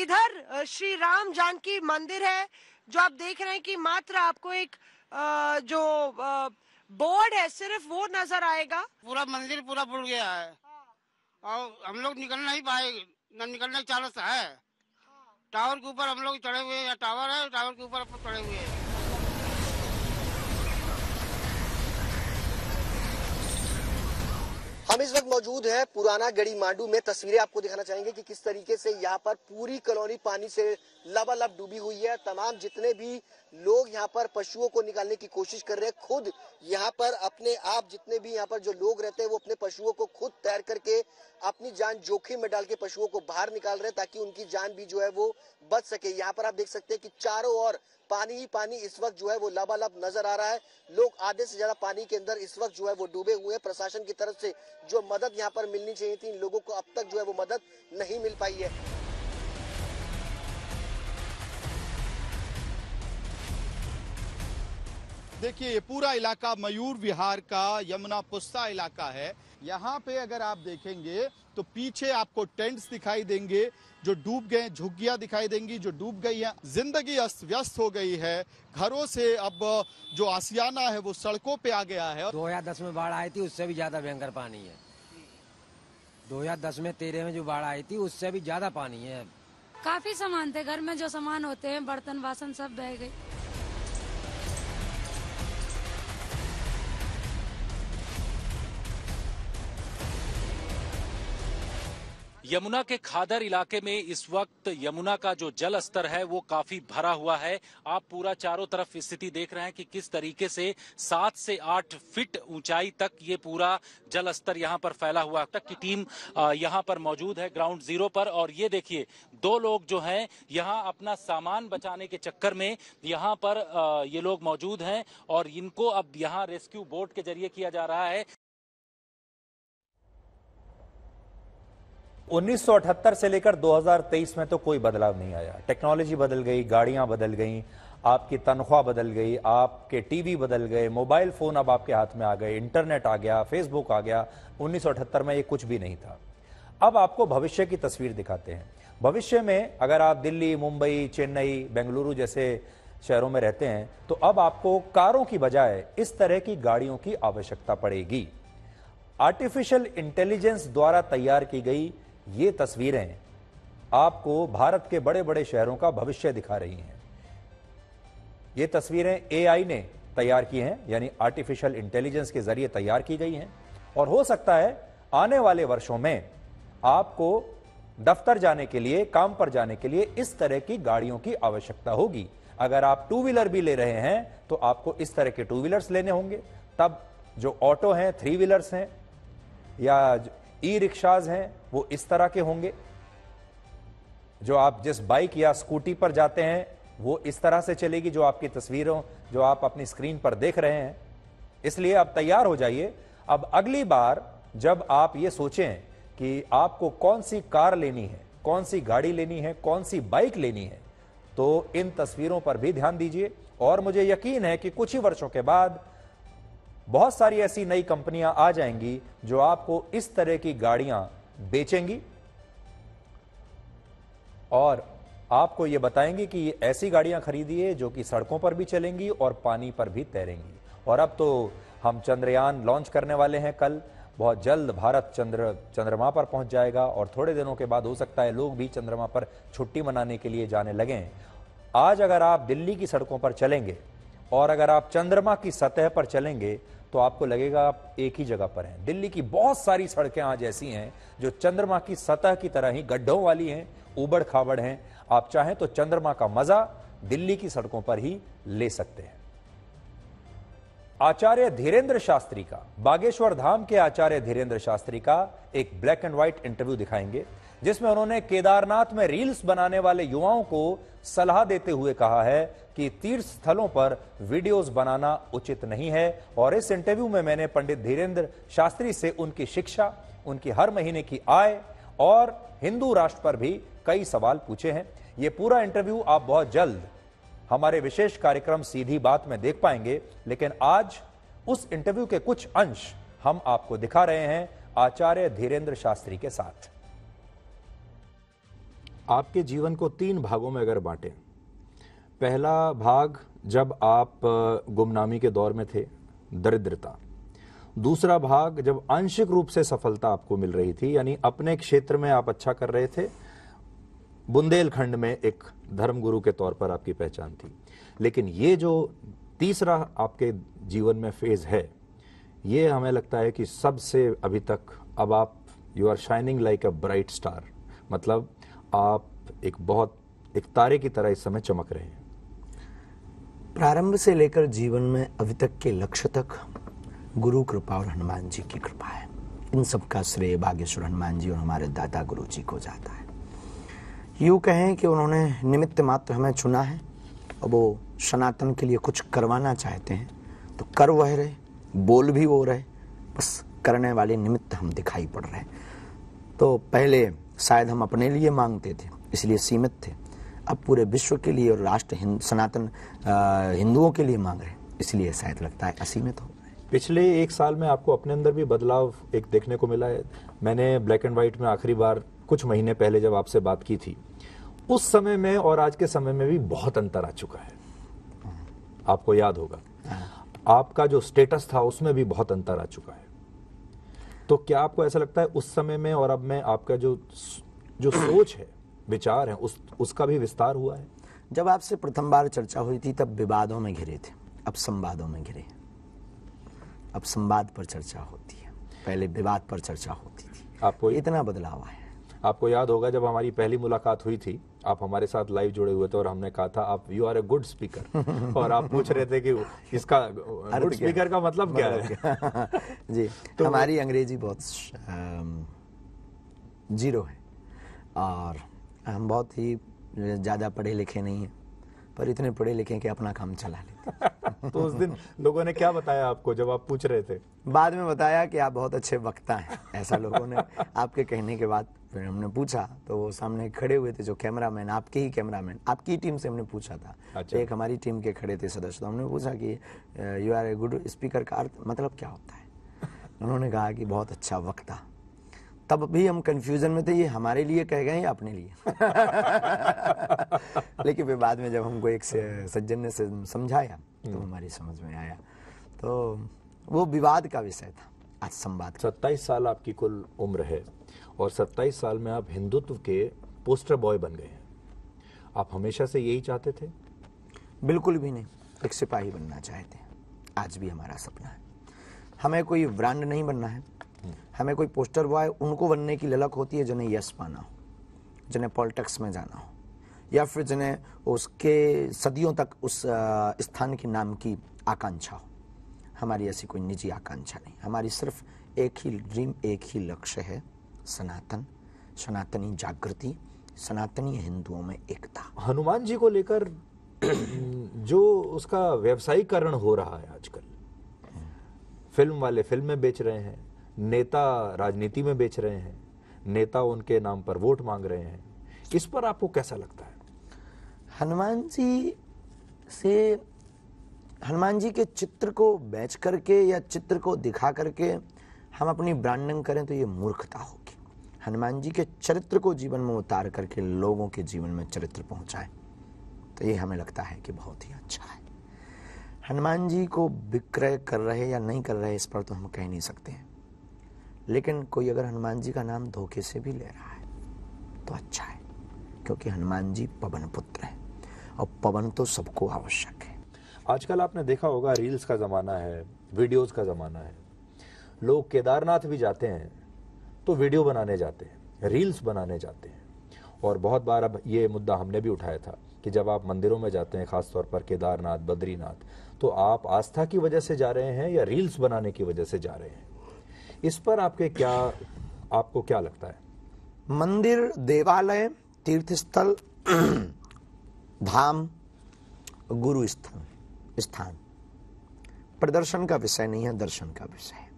इधर श्री राम जानकी मंदिर है जो आप देख रहे हैं कि मात्र आपको एक जो बोर्ड है सिर्फ वो नजर आएगा। पूरा मंदिर पूरा बुड़ गया है और हम लोग निकल नहीं पाए, न निकलने की चालस है। टावर के ऊपर हम लोग चढ़े हुए हैं, टावर है, टावर के ऊपर चढ़े हुए हैं। हम इस वक्त मौजूद है पुराना गढ़ी मांडू में। तस्वीरें आपको दिखाना चाहेंगे कि किस तरीके से यहाँ पर पूरी कॉलोनी पानी से लबालब डूबी हुई है। तमाम जितने भी लोग यहाँ पर पशुओं को निकालने की कोशिश कर रहे हैं, खुद यहाँ पर अपने आप जितने भी यहाँ पर जो लोग रहते हैं वो अपने पशुओं को खुद तैर करके अपनी जान जोखिम में डाल के पशुओं को बाहर निकाल रहे हैं ताकि उनकी जान भी जो है वो बच सके। यहाँ पर आप देख सकते हैं कि चारों ओर पानी ही पानी इस वक्त जो है वो लबालब नजर आ रहा है। लोग आधे से ज्यादा पानी के अंदर इस वक्त जो है वो डूबे हुए हैं। प्रशासन की तरफ से जो मदद यहाँ पर मिलनी चाहिए थी, इन लोगों को अब तक जो है वो मदद नहीं मिल पाई है। देखिए ये पूरा इलाका मयूर विहार का यमुना पुस्ता इलाका है। यहाँ पे अगर आप देखेंगे तो पीछे आपको टेंट्स दिखाई देंगे जो डूब गए, झुग्गियां दिखाई देंगी जो डूब गई हैं। जिंदगी अस्त व्यस्त हो गई है, घरों से अब जो आशियाना है वो सड़कों पे आ गया है। 2010 में बाढ़ आई थी, उससे भी ज्यादा भयंकर पानी है। 2010 में 13 में जो बाढ़ आई थी उससे भी ज्यादा पानी है। काफी सामान थे घर में, जो सामान होते हैं बर्तन बासन सब बह गए। यमुना के खादर इलाके में इस वक्त यमुना का जो जल स्तर है वो काफी भरा हुआ है। आप पूरा चारों तरफ स्थिति देख रहे हैं कि किस तरीके से 7 से 8 फीट ऊंचाई तक ये पूरा जल स्तर यहाँ पर फैला हुआ। तक की टीम यहाँ पर मौजूद है ग्राउंड जीरो पर। और ये देखिए दो लोग जो हैं यहाँ अपना सामान बचाने के चक्कर में यहाँ पर ये लोग मौजूद हैं और इनको अब यहाँ रेस्क्यू बोट के जरिए किया जा रहा है। 1978 से लेकर 2023 में तो कोई बदलाव नहीं आया। टेक्नोलॉजी बदल गई, गाड़ियां बदल गई, आपकी तनख्वाह बदल गई, आपके टीवी बदल गए, मोबाइल फोन अब आपके हाथ में आ गए, इंटरनेट आ गया, फेसबुक आ गया। 1978 में ये कुछ भी नहीं था। अब आपको भविष्य की तस्वीर दिखाते हैं। भविष्य में अगर आप दिल्ली, मुंबई, चेन्नई, बेंगलुरु जैसे शहरों में रहते हैं तो अब आपको कारों की बजाय इस तरह की गाड़ियों की आवश्यकता पड़ेगी। आर्टिफिशियल इंटेलिजेंस द्वारा तैयार की गई ये तस्वीरें आपको भारत के बड़े बड़े शहरों का भविष्य दिखा रही हैं। ये तस्वीरें एआई ने तैयार की हैं, यानी आर्टिफिशियल इंटेलिजेंस के जरिए तैयार की गई हैं। और हो सकता है आने वाले वर्षों में आपको दफ्तर जाने के लिए, काम पर जाने के लिए इस तरह की गाड़ियों की आवश्यकता होगी। अगर आप टू व्हीलर भी ले रहे हैं तो आपको इस तरह के टू व्हीलर्स लेने होंगे। तब जो ऑटो हैं, थ्री व्हीलर्स हैं या ई रिक्शाज हैं वो इस तरह के होंगे। जो आप जिस बाइक या स्कूटी पर जाते हैं वो इस तरह से चलेगी जो आपकी तस्वीरों, जो आप अपनी स्क्रीन पर देख रहे हैं। इसलिए आप तैयार हो जाइए। अब अगली बार जब आप ये सोचें कि आपको कौन सी कार लेनी है, कौन सी गाड़ी लेनी है, कौन सी बाइक लेनी है, तो इन तस्वीरों पर भी ध्यान दीजिए। और मुझे यकीन है कि कुछ ही वर्षों के बाद बहुत सारी ऐसी नई कंपनियां आ जाएंगी जो आपको इस तरह की गाड़ियां बेचेंगी और आपको ये बताएंगी कि ऐसी गाड़ियां खरीदिए जो कि सड़कों पर भी चलेंगी और पानी पर भी तैरेंगी। और अब तो हम चंद्रयान लॉन्च करने वाले हैं कल, बहुत जल्द भारत चंद्रमा पर पहुंच जाएगा और थोड़े दिनों के बाद हो सकता है लोग भी चंद्रमा पर छुट्टी मनाने के लिए जाने लगें। आज अगर आप दिल्ली की सड़कों पर चलेंगे और अगर आप चंद्रमा की सतह पर चलेंगे तो आपको लगेगा आप एक ही जगह पर हैं। दिल्ली की बहुत सारी सड़कें आज ऐसी हैं जो चंद्रमा की सतह की तरह ही गड्ढों वाली हैं, ऊबड़ खाबड़ हैं। आप चाहें तो चंद्रमा का मजा दिल्ली की सड़कों पर ही ले सकते हैं। आचार्य धीरेंद्र शास्त्री का, बागेश्वर धाम के आचार्य धीरेंद्र शास्त्री का एक ब्लैक एंड व्हाइट इंटरव्यू दिखाएंगे जिसमें उन्होंने केदारनाथ में रील्स बनाने वाले युवाओं को सलाह देते हुए कहा है कि तीर्थ स्थलों पर वीडियोस बनाना उचित नहीं है। और इस इंटरव्यू में मैंने पंडित धीरेंद्र शास्त्री से उनकी शिक्षा, उनकी हर महीने की आय और हिंदू राष्ट्र पर भी कई सवाल पूछे हैं। ये पूरा इंटरव्यू आप बहुत जल्द हमारे विशेष कार्यक्रम सीधी बात में देख पाएंगे, लेकिन आज उस इंटरव्यू के कुछ अंश हम आपको दिखा रहे हैं आचार्य धीरेंद्र शास्त्री के साथ। आपके जीवन को तीन भागों में अगर बांटें, पहला भाग जब आप गुमनामी के दौर में थे, दरिद्रता। दूसरा भाग जब आंशिक रूप से सफलता आपको मिल रही थी, यानी अपने क्षेत्र में आप अच्छा कर रहे थे, बुंदेलखंड में एक धर्मगुरु के तौर पर आपकी पहचान थी। लेकिन ये जो तीसरा आपके जीवन में फेज है, ये हमें लगता है कि सबसे अभी तक अब आप you are shining like a bright star, मतलब आप एक तारे की तरह इस समय चमक रहे हैं। प्रारंभ से लेकर जीवन में अभी तक के लक्ष्य तक गुरु कृपा और हनुमान जी की कृपा है। इन सबका श्रेय बागेश्वर हनुमान जी और हमारे दादा गुरु जी को जाता है। यूँ कहें कि उन्होंने निमित्त मात्र हमें चुना है और वो सनातन के लिए कुछ करवाना चाहते हैं तो कर वह रहे, बोल भी वो रहे, बस करने वाले निमित्त हम दिखाई पड़ रहे हैं। तो पहले शायद हम अपने लिए मांगते थे, इसलिए सीमित थे। अब पूरे विश्व के लिए और राष्ट्र सनातन हिंदुओं के लिए मांग रहे हैं, इसलिए शायद लगता है असीमित हो। पिछले एक साल में आपको अपने अंदर भी बदलाव एक देखने को मिला है। मैंने ब्लैक एंड व्हाइट में आखिरी बार कुछ महीने पहले जब आपसे बात की थी, उस समय में और आज के समय में भी बहुत अंतर आ चुका है। आपको याद होगा आपका जो स्टेटस था उसमें भी बहुत अंतर आ चुका है। तो क्या आपको ऐसा लगता है उस समय में और अब में आपका जो सोच है, विचार है, उसका भी विस्तार हुआ है? जब आपसे प्रथम बार चर्चा हुई थी तब विवादों में घिरे थे, अब संवादों में घिरे हैं। अब संवाद पर चर्चा होती है, पहले विवाद पर चर्चा होती थी। आपको इतना बदलाव आया। आपको याद होगा जब हमारी पहली मुलाकात हुई थी, आप हमारे साथ लाइव जुड़े हुए थे और हमने कहा था आप you are a good speaker और आप पूछ रहे थे कि इसका गुड स्पीकर का मतलब क्या है? जी, तो हमारी अंग्रेजी बहुत जीरो है और हम बहुत ही ज़्यादा पढ़े लिखे नहीं हैं, पर इतने पढ़े लिखे कि अपना काम चला लेते। तो उस दिन लोगों ने क्या बताया आपको जब आप पूछ रहे थे? बाद में बताया कि आप बहुत अच्छे वक्ता हैं, ऐसा लोगों ने आपके कहने के बाद। फिर हमने पूछा तो वो सामने खड़े हुए थे जो कैमरामैन, आपके ही कैमरामैन, आपकी ही टीम से हमने पूछा था। अच्छा। एक हमारी टीम के खड़े थे सदस्य, तो हमने पूछा कि you are a good speaker का अर्थ मतलब क्या होता है? उन्होंने कहा कि बहुत अच्छा वक्ता। तब भी हम कंफ्यूजन में थे, ये हमारे लिए कह गए या अपने लिए। लेकिन फिर बाद में जब हमको एक सज्जन ने समझाया तो हमारी समझ में आया। तो वो विवाद का विषय था, आज संवाद। 27 साल आपकी कुल उम्र है और 27 साल में आप हिंदुत्व के पोस्टर बॉय बन गए हैं। आप हमेशा से यही चाहते थे? बिल्कुल भी नहीं। एक सिपाही बनना चाहते हैं, आज भी हमारा सपना है। हमें कोई ब्रांड नहीं बनना है, हमें कोई पोस्टर बॉय उनको बनने की ललक होती है जिन्हें यश पाना हो, जिन्हें पॉलिटिक्स में जाना हो, या फिर जिन्हें उसके सदियों तक उस स्थान के नाम की आकांक्षा हो। हमारी ऐसी कोई निजी आकांक्षा नहीं, हमारी सिर्फ एक ही ड्रीम, एक ही लक्ष्य है, सनातन, सनातनी जागृति, सनातनी हिंदुओं में एकता। हनुमान जी को लेकर जो उसका व्यवसायीकरण हो रहा है आजकल, फिल्म वाले फिल्म में बेच रहे हैं, नेता राजनीति में बेच रहे हैं, नेता उनके नाम पर वोट मांग रहे हैं, इस पर आपको कैसा लगता है? हनुमान जी के चित्र को बेच करके या चित्र को दिखा करके हम अपनी ब्रांडिंग करें तो ये मूर्खता होगी। हनुमान जी के चरित्र को जीवन में उतार करके लोगों के जीवन में चरित्र पहुंचाएं तो ये हमें लगता है कि बहुत ही अच्छा है। हनुमान जी को विक्रय कर रहे या नहीं कर रहे इस पर तो हम कह नहीं सकते हैं। लेकिन कोई अगर हनुमान जी का नाम धोखे से भी ले रहा है तो अच्छा है, क्योंकि हनुमान जी पवन पुत्र हैं और पवन तो सबको आवश्यक है। आजकल आपने देखा होगा रील्स का ज़माना है, वीडियोस का ज़माना है, लोग केदारनाथ भी जाते हैं तो वीडियो बनाने जाते हैं, रील्स बनाने जाते हैं। और बहुत बार अब ये मुद्दा हमने भी उठाया था कि जब आप मंदिरों में जाते हैं, ख़ासतौर पर केदारनाथ, बद्रीनाथ, तो आप आस्था की वजह से जा रहे हैं या रील्स बनाने की वजह से जा रहे हैं? इस पर आपके क्या, आपको क्या लगता है? मंदिर, देवालय, तीर्थस्थल, धाम, गुरु स्थान प्रदर्शन का विषय नहीं है, दर्शन का विषय है।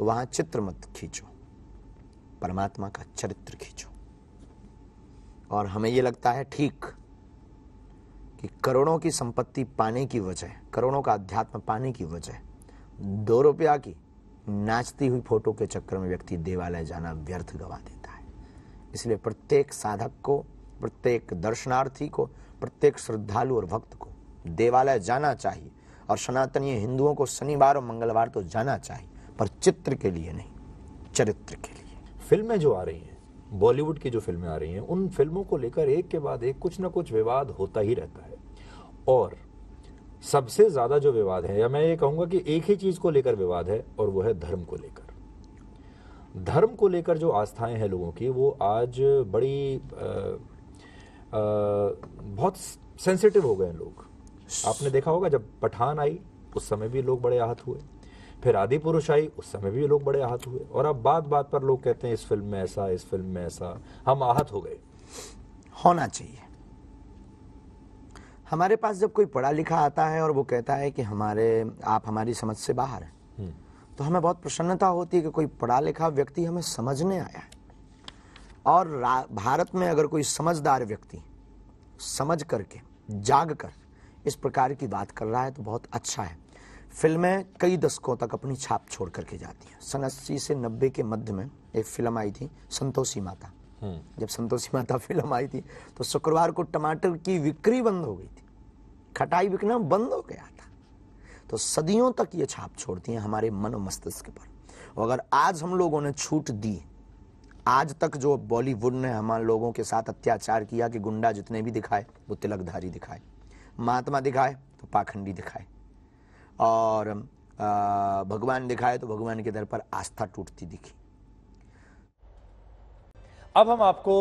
वहां चित्र मत खींचो, परमात्मा का चरित्र खींचो। और हमें ये लगता है ठीक कि करोड़ों की संपत्ति पाने की वजह, करोड़ों का अध्यात्म पाने की वजह 2 रुपया की नाचती हुई फोटो के चक्कर में व्यक्ति देवालय जाना व्यर्थ गवा देता है। इसलिए प्रत्येक साधक को, प्रत्येक दर्शनार्थी को, प्रत्येक श्रद्धालु और भक्त को देवालय जाना चाहिए। और सनातनीय हिंदुओं को शनिवार और मंगलवार तो जाना चाहिए, पर चित्र के लिए नहीं, चरित्र के लिए। फिल्में जो आ रही हैं, बॉलीवुड की जो फिल्में आ रही हैं, उन फिल्मों को लेकर एक के बाद एक कुछ ना कुछ विवाद होता ही रहता है। और सबसे ज़्यादा जो विवाद है, या मैं ये कहूँगा कि एक ही चीज़ को लेकर विवाद है, और वो है धर्म को लेकर। धर्म को लेकर जो आस्थाएं हैं लोगों की, वो आज बड़ी बहुत सेंसिटिव हो गए हैं लोग। आपने देखा होगा जब पठान आई उस समय भी लोग बड़े आहत हुए, फिर आदि पुरुष आई उस समय भी लोग बड़े आहत हुए, और अब बात बात पर लोग कहते हैं इस फिल्म में ऐसा, इस फिल्म में ऐसा। हम आहत हो गए। होना चाहिए। हमारे पास जब कोई पढ़ा लिखा आता है और वो कहता है कि आप हमारी समझ से बाहर हैं, तो हमें बहुत प्रसन्नता होती है कि कोई पढ़ा लिखा व्यक्ति हमें समझने आया है। और भारत में अगर कोई समझदार व्यक्ति समझ करके, जाग कर इस प्रकार की बात कर रहा है तो बहुत अच्छा है। फिल्में कई दशकों तक अपनी छाप छोड़ करके जाती हैं। सन 80 से 90 के मध्य में एक फिल्म आई थी संतोषी माता। जब संतोषी माता फिल्म आई थी तो शुक्रवार को टमाटर की बिक्री बंद हो गई थी, खटाई बिकना बंद हो गया था। तो सदियों तक ये छाप छोड़ती हैं हमारे मन और मस्तिष्क पर। और अगर आज हम लोगों ने छूट दी, आज तक जो बॉलीवुड ने हमारे लोगों के साथ अत्याचार किया कि गुंडा जितने भी दिखाए वो तिलकधारी दिखाए, महात्मा दिखाए तो पाखंडी दिखाए, और भगवान दिखाए तो भगवान के दर पर आस्था टूटती दिखी। अब हम आपको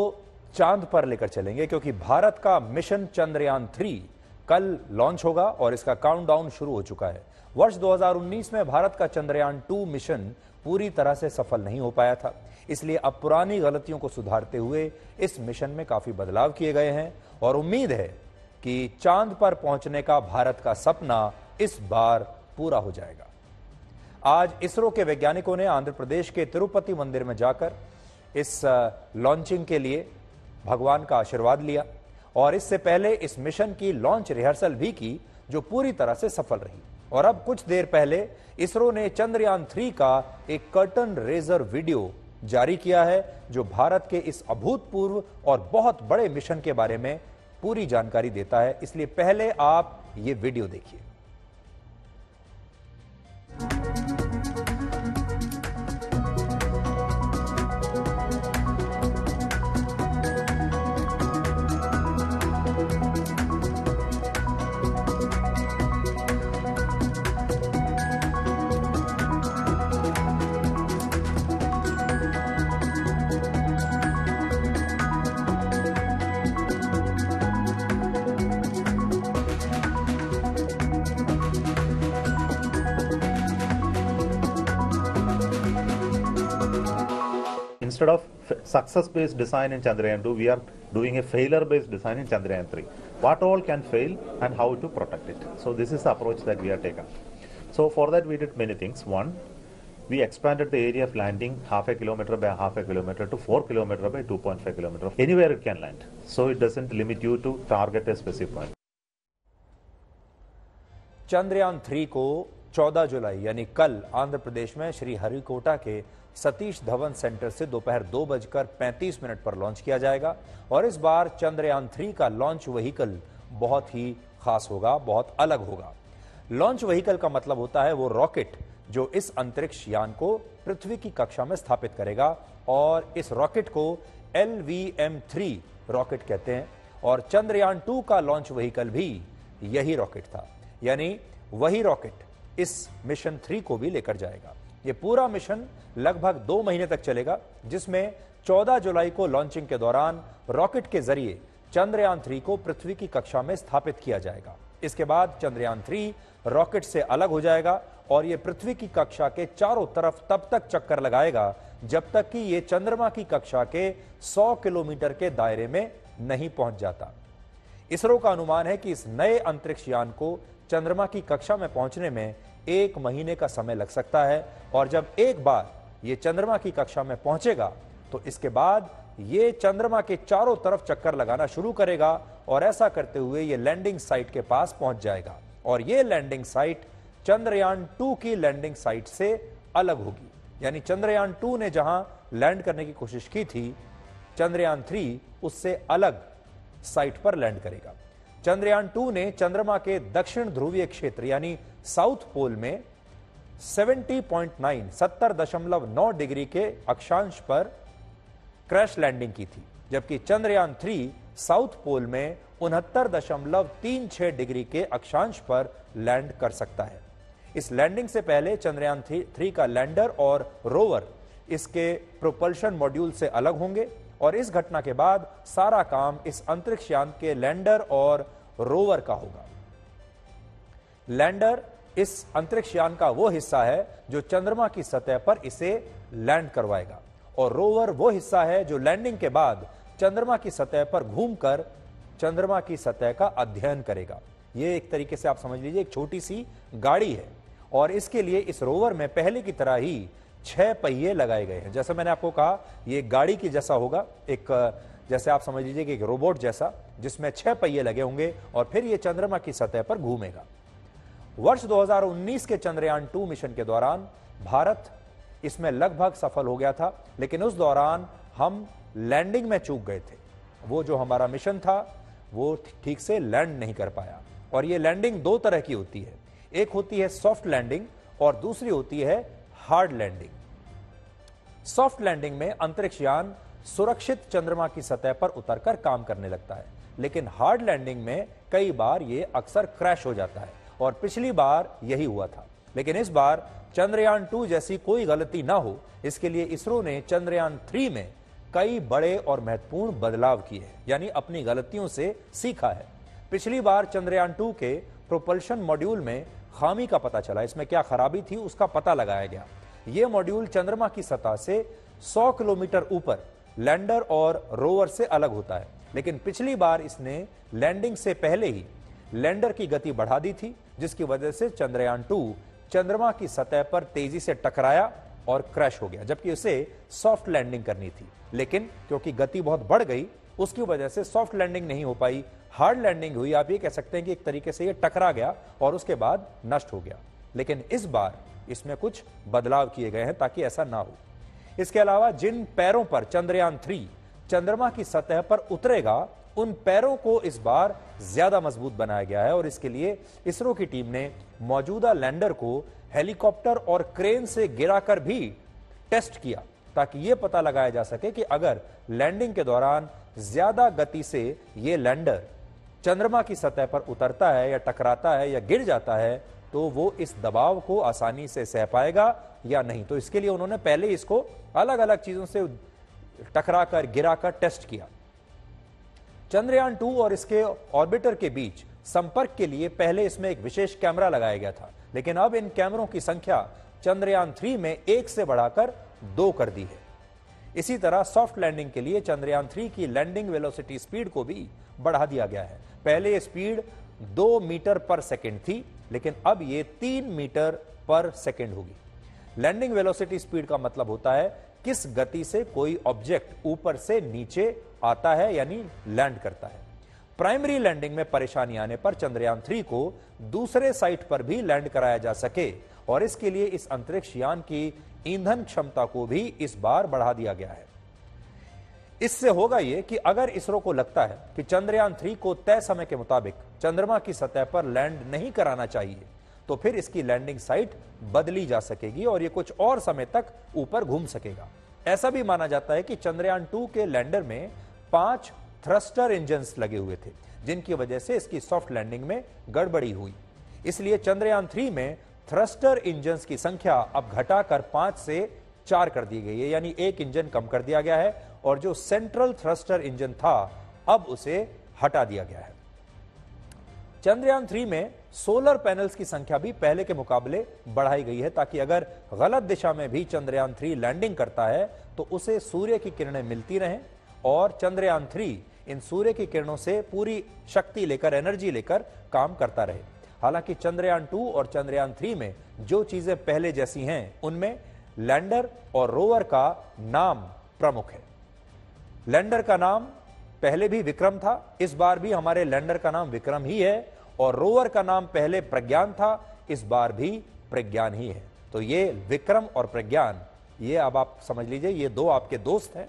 चांद पर लेकर चलेंगे, क्योंकि भारत का मिशन चंद्रयान 3 कल लॉन्च होगा और इसका काउंटडाउन शुरू हो चुका है। वर्ष 2019 में भारत का चंद्रयान 2 मिशन पूरी तरह से सफल नहीं हो पाया था, इसलिए अब पुरानी गलतियों को सुधारते हुए इस मिशन में काफी बदलाव किए गए हैं। और उम्मीद है कि चांद पर पहुंचने का भारत का सपना इस बार पूरा हो जाएगा। आज इसरो के वैज्ञानिकों ने आंध्र प्रदेश के तिरुपति मंदिर में जाकर इस लॉन्चिंग के लिए भगवान का आशीर्वाद लिया, और इससे पहले इस मिशन की लॉन्च रिहर्सल भी की, जो पूरी तरह से सफल रही। और अब कुछ देर पहले इसरो ने चंद्रयान 3 का एक कर्टन रेजर वीडियो जारी किया है, जो भारत के इस अभूतपूर्व और बहुत बड़े मिशन के बारे में पूरी जानकारी देता है। इसलिए पहले आप ये वीडियो देखिए। Instead of success-based design in Chandrayaan 2, we are doing a failure-based design in Chandrayaan 3. What all can fail and how to protect it. So this is the approach that we have taken. So for that we did many things. One, we expanded the area of landing ½ km by ½ km to 4 km by 2.5 km. Anywhere it can land. So it doesn't limit you to target a specific point. Chandrayaan 3 को 14 जुलाई यानी कल आंध्र प्रदेश में श्रीहरिकोटा के सतीश धवन सेंटर से दोपहर 2:35 पर launch किया जाएगा। और इस बार चंद्रयान 3 का लॉन्च व्हीकल बहुत ही खास होगा, बहुत अलग होगा। लॉन्च व्हीकल का मतलब होता है वो रॉकेट जो इस अंतरिक्ष यान को पृथ्वी की कक्षा में स्थापित करेगा। और इस रॉकेट को LVM-3 रॉकेट कहते हैं और चंद्रयान 2 का लॉन्च व्हीकल भी यही रॉकेट था, यानी वही रॉकेट इस मिशन 3 को भी लेकर जाएगा। ये पूरा मिशन लगभग 2 महीने तक चलेगा, जिसमें 14 जुलाई को लॉन्चिंग के दौरान रॉकेट के जरिए चंद्रयान 3 को पृथ्वी की कक्षा में स्थापित किया जाएगा। इसके बाद चंद्रयान 3 रॉकेट से अलग हो जाएगा और ये पृथ्वी की कक्षा के चारों तरफ तब तक चक्कर लगाएगा जब तक कि ये चंद्रमा की कक्षा के 100 किलोमीटर के दायरे में नहीं पहुंच जाता। इसरो का अनुमान है कि इस नए अंतरिक्ष यान को चंद्रमा की कक्षा में पहुंचने में 1 महीने का समय लग सकता है और जब एक बार ये चंद्रमा की कक्षा में पहुंचेगा तो इसके बाद ये चंद्रमा के चारों तरफ चक्कर लगाना शुरू करेगा और ऐसा करते हुए ये लैंडिंग साइट के पास पहुंच जाएगा और ये लैंडिंग साइट चंद्रयान 2 की लैंडिंग साइट से अलग होगी। यानी चंद्रयान 2 ने जहां लैंड करने की कोशिश की थी, चंद्रयान 3 उससे अलग साइट पर लैंड करेगा। चंद्रयान 2 ने चंद्रमा के दक्षिण ध्रुवीय क्षेत्र यानी साउथ पोल में 70.9 डिग्री के अक्षांश पर क्रैश लैंडिंग की थी, जबकि चंद्रयान 3 साउथ पोल में 69.36 डिग्री के अक्षांश पर लैंड कर सकता है। इस लैंडिंग से पहले चंद्रयान 3 का लैंडर और रोवर इसके प्रोपल्शन मॉड्यूल से अलग होंगे और इस घटना के बाद सारा काम इस अंतरिक्ष यान के लैंडर और रोवर का होगा। लैंडर इस अंतरिक्ष यान का वो हिस्सा है जो चंद्रमा की सतह पर इसे लैंड करवाएगा और रोवर वो हिस्सा है जो लैंडिंग के बाद चंद्रमा की सतह पर घूमकर चंद्रमा की सतह का अध्ययन करेगा। यह एक तरीके से आप समझ लीजिए एक छोटी सी गाड़ी है और इसके लिए इस रोवर में पहले की तरह ही 6 पहिए लगाए गए हैं। जैसे मैंने आपको कहा ये गाड़ी की जैसा होगा, एक जैसे आप समझ लीजिए कि एक रोबोट जैसा, जिसमें 6 पहिए लगे होंगे और फिर ये चंद्रमा की सतह पर घूमेगा। वर्ष 2019 के चंद्रयान 2 मिशन के दौरान भारत इसमें लगभग सफल हो गया था, लेकिन उस दौरान हम लैंडिंग में चूक गए थे। वो जो हमारा मिशन था वो ठीक से लैंड नहीं कर पाया। और ये लैंडिंग 2 तरह की होती है, एक होती है सॉफ्ट लैंडिंग और दूसरी होती है हार्ड लैंडिंग। सॉफ्ट लैंडिंग में अंतरिक्ष यान सुरक्षित चंद्रमा की सतह पर उतरकर काम करने लगता है, लेकिन हार्ड लैंडिंग में कई बार ये अक्सर क्रैश हो जाता है और पिछली बार यही हुआ था। लेकिन इस बार चंद्रयान 2 जैसी कोई गलती ना हो, इसके लिए इसरो ने चंद्रयान 3 में कई बड़े और महत्वपूर्ण बदलाव किए हैं, यानी अपनी गलतियों से सीखा है। पिछली बार चंद्रयान 2 के प्रोपल्शन मॉड्यूल में खामी का पता चला, इसमें क्या खराबी थी उसका पता लगाया गया। यह मॉड्यूल चंद्रमा की सतह से 100 किलोमीटर ऊपर लैंडर और रोवर से अलग होता है, लेकिन पिछली बार इसने लैंडिंग से पहले ही लैंडर की गति बढ़ा दी थी, जिसकी वजह से चंद्रयान 2 चंद्रमा की सतह पर तेजी से टकराया और क्रैश हो गया, जबकि उसे सॉफ्ट लैंडिंग करनी थी। लेकिन क्योंकि गति बहुत बढ़ गई उसकी वजह से सॉफ्ट लैंडिंग नहीं हो पाई, हार्ड लैंडिंग हुई। आप ये कह सकते हैं कि एक तरीके से ये टकरा गया और उसके बाद नष्ट हो गया। लेकिन इस बार इसमें कुछ बदलाव किए गए हैं ताकि ऐसा ना हो। इसके अलावा जिन पैरों पर चंद्रयान 3 चंद्रमा की सतह पर उतरेगा उन पैरों को इस बार ज्यादा मजबूत बनाया गया है और इसके लिए इसरो की टीम ने मौजूदा लैंडर को हेलीकॉप्टर और क्रेन से गिराकर भी टेस्ट किया ताकि यह पता लगाया जा सके कि अगर लैंडिंग के दौरान ज्यादा गति से यह लैंडर चंद्रमा की सतह पर उतरता है या टकराता है या गिर जाता है तो वो इस दबाव को आसानी से सह पाएगा या नहीं। तो इसके लिए उन्होंने पहले इसको अलग अलग चीजों से टकराकर गिराकर टेस्ट किया। चंद्रयान 2 और इसके ऑर्बिटर के बीच संपर्क के लिए पहले इसमें एक विशेष कैमरा लगाया गया था, लेकिन अब इन कैमरों की संख्या चंद्रयान 3 में 1 से बढ़ाकर 2 कर दी है। इसी तरह सॉफ्ट लैंडिंग के लिए चंद्रयान 3 की लैंडिंग वेलोसिटी स्पीड को भी बढ़ा दिया गया है। पहले स्पीड 2 मीटर पर सेकेंड थी, लेकिन अब ये 3 मीटर पर सेकेंड होगी। लैंडिंग वेलोसिटी स्पीड का मतलब होता है किस गति से कोई ऑब्जेक्ट ऊपर से नीचे आता है यानी लैंड करता है। प्राइमरी लैंडिंग में परेशानी आने पर चंद्रयान 3 को दूसरे साइट पर भी लैंड कराया जा सके और इसके लिए इस अंतरिक्ष यान की ईंधन क्षमता को भी इस बार बढ़ा दिया गया है। इससे होगा ये कि अगर इसरो को लगता है कि चंद्रयान 3 को तय समय के मुताबिक चंद्रमा की सतह पर लैंड नहीं कराना चाहिए तो फिर इसकी लैंडिंग साइट बदली जा सकेगी और ये कुछ और समय तक ऊपर घूम सकेगा। ऐसा भी माना जाता है कि चंद्रयान 2 के लैंडर में 5 थ्रस्टर इंजन्स लगे हुए थे, जिनकी वजह से इसकी सॉफ्ट लैंडिंग में गड़बड़ी हुई। इसलिए चंद्रयान 3 में थ्रस्टर इंजन्स की संख्या अब घटाकर 5 से 4 कर दी गई है, यानी 1 इंजन कम कर दिया गया है और जो सेंट्रल थ्रस्टर इंजन था अब उसे हटा दिया गया है। चंद्रयान 3 में सोलर पैनल्स की संख्या भी पहले के मुकाबले बढ़ाई गई है, ताकि अगर गलत दिशा में भी चंद्रयान 3 लैंडिंग करता है तो उसे सूर्य की किरणें मिलती रहें और चंद्रयान 3 इन सूर्य की किरणों से पूरी शक्ति लेकर, एनर्जी लेकर काम करता रहे। हालांकि चंद्रयान 2 और चंद्रयान 3 में जो चीजें पहले जैसी हैं उनमें लैंडर और रोवर का नाम प्रमुख है। लैंडर का नाम पहले भी विक्रम था, इस बार भी हमारे लैंडर का नाम विक्रम ही है, और रोवर का नाम पहले प्रज्ञान था, इस बार भी प्रज्ञान ही है। तो ये विक्रम और प्रज्ञान, ये अब आप समझ लीजिए ये दो आपके दोस्त हैं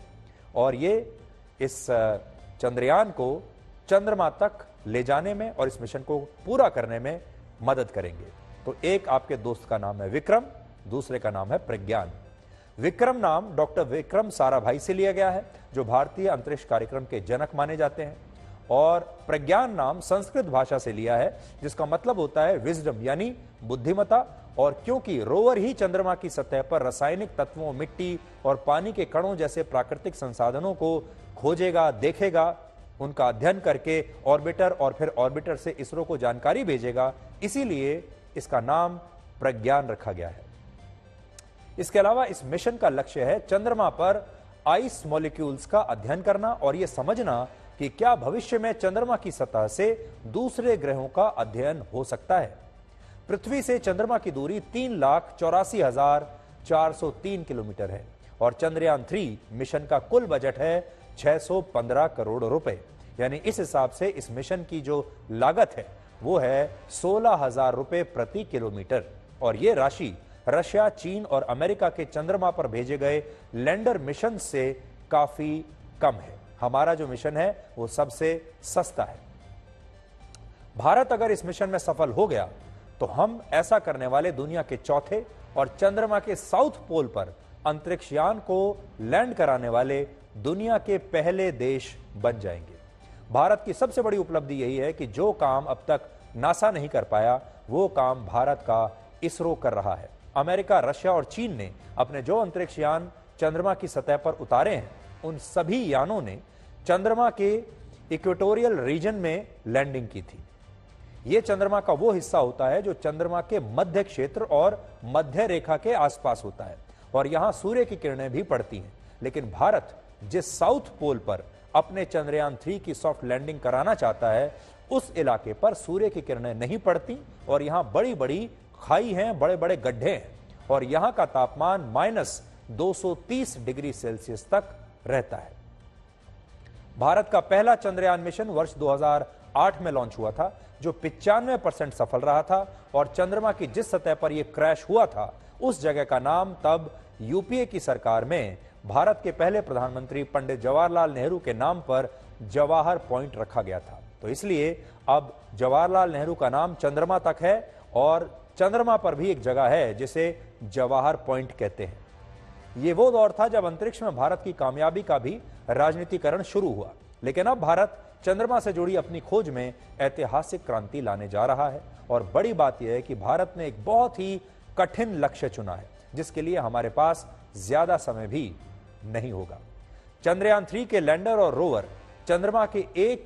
और ये इस चंद्रयान को चंद्रमा तक ले जाने में और इस मिशन को पूरा करने में मदद करेंगे। तो एक आपके दोस्त का नाम है विक्रम, दूसरे का नाम है प्रज्ञान। विक्रम नाम डॉक्टर विक्रम साराभाई से लिया गया है, जो भारतीय अंतरिक्ष कार्यक्रम के जनक माने जाते हैं, और प्रज्ञान नाम संस्कृत भाषा से लिया है, जिसका मतलब होता है विजडम यानी बुद्धिमता। और क्योंकि रोवर ही चंद्रमा की सतह पर रासायनिक तत्वों, मिट्टी और पानी के कणों जैसे प्राकृतिक संसाधनों को खोजेगा, देखेगा, उनका अध्ययन करके ऑर्बिटर और फिर ऑर्बिटर से इसरो को जानकारी भेजेगा, इसीलिए इसका नाम प्रज्ञान रखा गया है। इसके अलावा इस मिशन का लक्ष्य है चंद्रमा पर आइस मॉलिक्यूल्स का अध्ययन करना और यह समझना कि क्या भविष्य में चंद्रमा की सतह से दूसरे ग्रहों का अध्ययन हो सकता है। पृथ्वी से चंद्रमा की दूरी 3,84,403 किलोमीटर है और चंद्रयान 3 मिशन का कुल बजट है 615 करोड़ रुपए, यानी इस हिसाब से इस मिशन की जो लागत है वो है 16,000 रुपए प्रति किलोमीटर। और ये राशि रशिया, चीन और अमेरिका के चंद्रमा पर भेजे गए लैंडर मिशन से काफी कम है। हमारा जो मिशन है वो सबसे सस्ता है। भारत अगर इस मिशन में सफल हो गया तो हम ऐसा करने वाले दुनिया के चौथे और चंद्रमा के साउथ पोल पर अंतरिक्ष यान को लैंड कराने वाले दुनिया के पहले देश बन जाएंगे। भारत की सबसे बड़ी उपलब्धि यही है कि जो काम अब तक नासा नहीं कर पाया वो काम भारत का इसरो कर रहा है। अमेरिका, रशिया और चीन ने अपने जो अंतरिक्ष यान चंद्रमा की सतह पर उतारे हैं उन सभी यानों ने चंद्रमा के इक्वेटोरियल रीजन में लैंडिंग की थी। यह चंद्रमा का वो हिस्सा होता है जो चंद्रमा के मध्य क्षेत्र और मध्य रेखा के आसपास होता है और यहां सूर्य की किरणें भी पड़ती हैं। लेकिन भारत जिस साउथ पोल पर अपने चंद्रयान 3 की सॉफ्ट लैंडिंग कराना चाहता है उस इलाके पर सूर्य की किरणें नहीं पड़ती और यहां बड़ी बड़ी खाई हैं, बड़े बड़े गड्ढे हैं और यहां का तापमान -230 डिग्री सेल्सियस तक रहता है। भारत का पहला चंद्रयान मिशन वर्ष 2008 में लॉन्च हुआ था, जो 95% सफल रहा था और चंद्रमा की जिस सतह पर यह क्रैश हुआ था उस जगह का नाम तब यूपीए की सरकार में भारत के पहले प्रधानमंत्री पंडित जवाहरलाल नेहरू के नाम पर जवाहर पॉइंट रखा गया था। तो इसलिए अब जवाहरलाल नेहरू का नाम चंद्रमा तक है और चंद्रमा पर भी एक जगह है जिसे जवाहर पॉइंट कहते हैं। ये वो दौर था जब अंतरिक्ष में भारत की कामयाबी का भी राजनीतिकरण शुरू हुआ, लेकिन अब भारत चंद्रमा से जुड़ी अपनी खोज में ऐतिहासिक क्रांति लाने जा रहा है। और बड़ी बात यह है कि भारत ने एक बहुत ही कठिन लक्ष्य चुना है, जिसके लिए हमारे पास ज्यादा समय भी नहीं होगा। चंद्रयान 3 के लैंडर और रोवर चंद्रमा के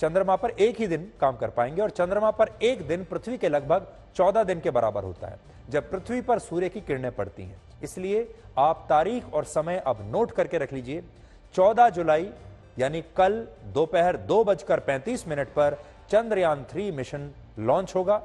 चंद्रमा पर एक ही दिन काम कर पाएंगे और चंद्रमा पर एक दिन पृथ्वी के लगभग 14 दिन के बराबर होता है, जब पृथ्वी पर सूर्य की किरणें पड़ती हैं। इसलिए आप तारीख और समय अब नोट करके रख लीजिए। 14 जुलाई यानी कल दोपहर 2:35 पर चंद्रयान 3 मिशन लॉन्च होगा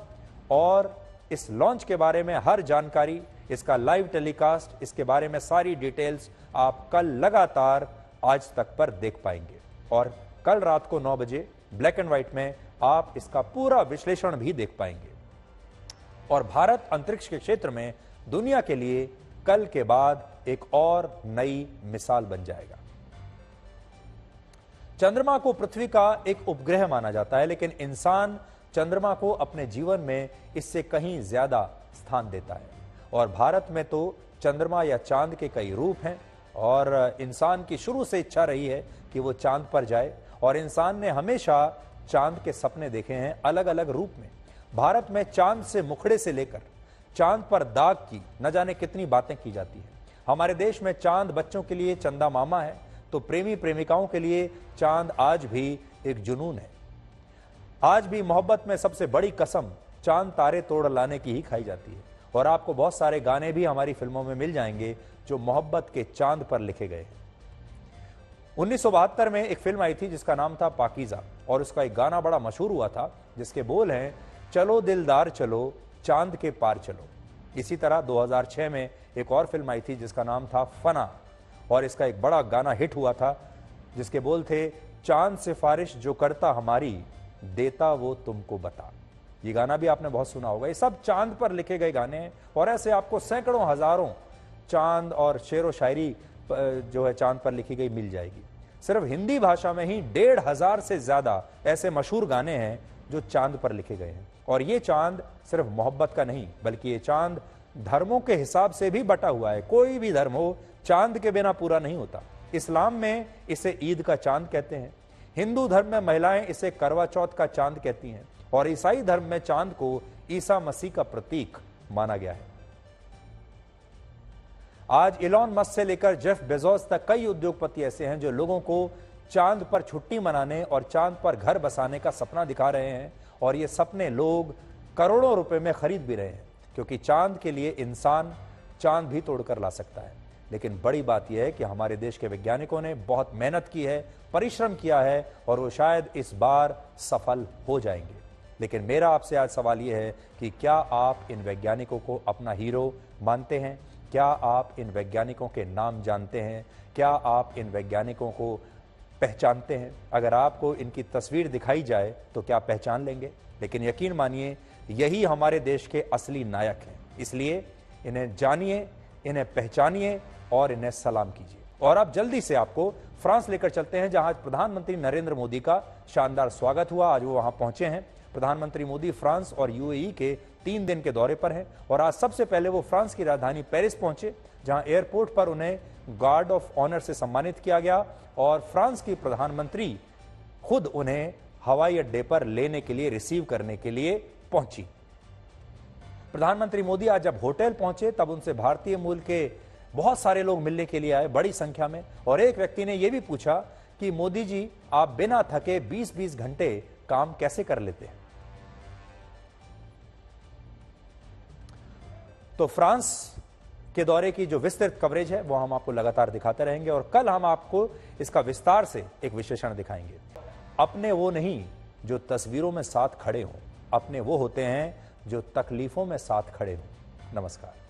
और इस लॉन्च के बारे में हर जानकारी, इसका लाइव टेलीकास्ट, इसके बारे में सारी डिटेल्स आप कल लगातार आज तक पर देख पाएंगे। और कल रात को 9 बजे ब्लैक एंड व्हाइट में आप इसका पूरा विश्लेषण भी देख पाएंगे। और भारत अंतरिक्ष के क्षेत्र में दुनिया के लिए कल के बाद एक और नई मिसाल बन जाएगा। चंद्रमा को पृथ्वी का एक उपग्रह माना जाता है, लेकिन इंसान चंद्रमा को अपने जीवन में इससे कहीं ज्यादा स्थान देता है। और भारत में तो चंद्रमा या चांद के कई रूप हैं और इंसान की शुरू से इच्छा रही है कि वो चांद पर जाए और इंसान ने हमेशा चांद के सपने देखे हैं अलग अलग रूप में। भारत में चांद से मुखड़े से लेकर चांद पर दाग की न जाने कितनी बातें की जाती है। हमारे देश में चांद बच्चों के लिए चंदा मामा है तो प्रेमी प्रेमिकाओं के लिए चांद आज भी एक जुनून है। आज भी मोहब्बत में सबसे बड़ी कसम चांद तारे तोड़ लाने की ही खाई जाती है। और आपको बहुत सारे गाने भी हमारी फिल्मों में मिल जाएंगे जो मोहब्बत के चांद पर लिखे गए हैं। 1972 में एक फिल्म आई थी जिसका नाम था पाकीज़ा और उसका एक गाना बड़ा मशहूर हुआ था जिसके बोल हैं, चलो दिलदार चलो चांद के पार चलो। इसी तरह 2006 में एक और फिल्म आई थी जिसका नाम था फना और इसका एक बड़ा गाना हिट हुआ था जिसके बोल थे, चांद सिफारिश जो करता हमारी देता वो तुमको बता। ये गाना भी आपने बहुत सुना होगा। ये सब चांद पर लिखे गए गाने हैं और ऐसे आपको सैकड़ों हजारों चांद और शेर व शायरी जो है चांद पर लिखी गई मिल जाएगी। सिर्फ हिंदी भाषा में ही 1,500 से ज्यादा ऐसे मशहूर गाने हैं जो चांद पर लिखे गए हैं। और ये चांद सिर्फ मोहब्बत का नहीं बल्कि ये चांद धर्मों के हिसाब से भी बटा हुआ है। कोई भी धर्म हो चांद के बिना पूरा नहीं होता। इस्लाम में इसे ईद का चांद कहते हैं, हिंदू धर्म में महिलाएं इसे करवा चौथ का चांद कहती हैं और ईसाई धर्म में चांद को ईसा मसीह का प्रतीक माना गया है। आज इलॉन मस्क से लेकर जेफ बेजोस तक कई उद्योगपति ऐसे हैं जो लोगों को चांद पर छुट्टी मनाने और चांद पर घर बसाने का सपना दिखा रहे हैं और ये सपने लोग करोड़ों रुपए में खरीद भी रहे हैं क्योंकि चांद के लिए इंसान चांद भी तोड़कर ला सकता है। लेकिन बड़ी बात यह है कि हमारे देश के वैज्ञानिकों ने बहुत मेहनत की है, परिश्रम किया है और वो शायद इस बार सफल हो जाएंगे। लेकिन मेरा आपसे आज सवाल यह है कि क्या आप इन वैज्ञानिकों को अपना हीरो मानते हैं? क्या आप इन वैज्ञानिकों के नाम जानते हैं? क्या आप इन वैज्ञानिकों को पहचानते हैं? अगर आपको इनकी तस्वीर दिखाई जाए तो क्या पहचान लेंगे? लेकिन यकीन मानिए यही हमारे देश के असली नायक हैं। इसलिए इन्हें जानिए, इन्हें पहचानिए और इन्हें सलाम कीजिए। और अब जल्दी से आपको फ्रांस लेकर चलते हैं जहां प्रधानमंत्री नरेंद्र मोदी का शानदार स्वागत हुआ। आज वो वहां पहुंचे हैं। प्रधानमंत्री मोदी फ्रांस और यूएई के 3 दिन के दौरे पर हैं और आज सबसे पहले वो फ्रांस की राजधानी पेरिस पहुंचे जहां एयरपोर्ट पर उन्हें गार्ड ऑफ ऑनर से सम्मानित किया गया और फ्रांस की प्रधानमंत्री खुद उन्हें हवाई अड्डे पर लेने के लिए, रिसीव करने के लिए पहुंची। प्रधानमंत्री मोदी आज जब होटल पहुंचे तब उनसे भारतीय मूल के बहुत सारे लोग मिलने के लिए आए बड़ी संख्या में और एक व्यक्ति ने यह भी पूछा कि मोदी जी आप बिना थके 20-20 घंटे काम कैसे कर लेते हैं? तो फ्रांस के दौरे की जो विस्तृत कवरेज है वो हम आपको लगातार दिखाते रहेंगे और कल हम आपको इसका विस्तार से एक विश्लेषण दिखाएंगे। अपने वो नहीं जो तस्वीरों में साथ खड़े हों, अपने वो होते हैं जो तकलीफों में साथ खड़े हों। नमस्कार।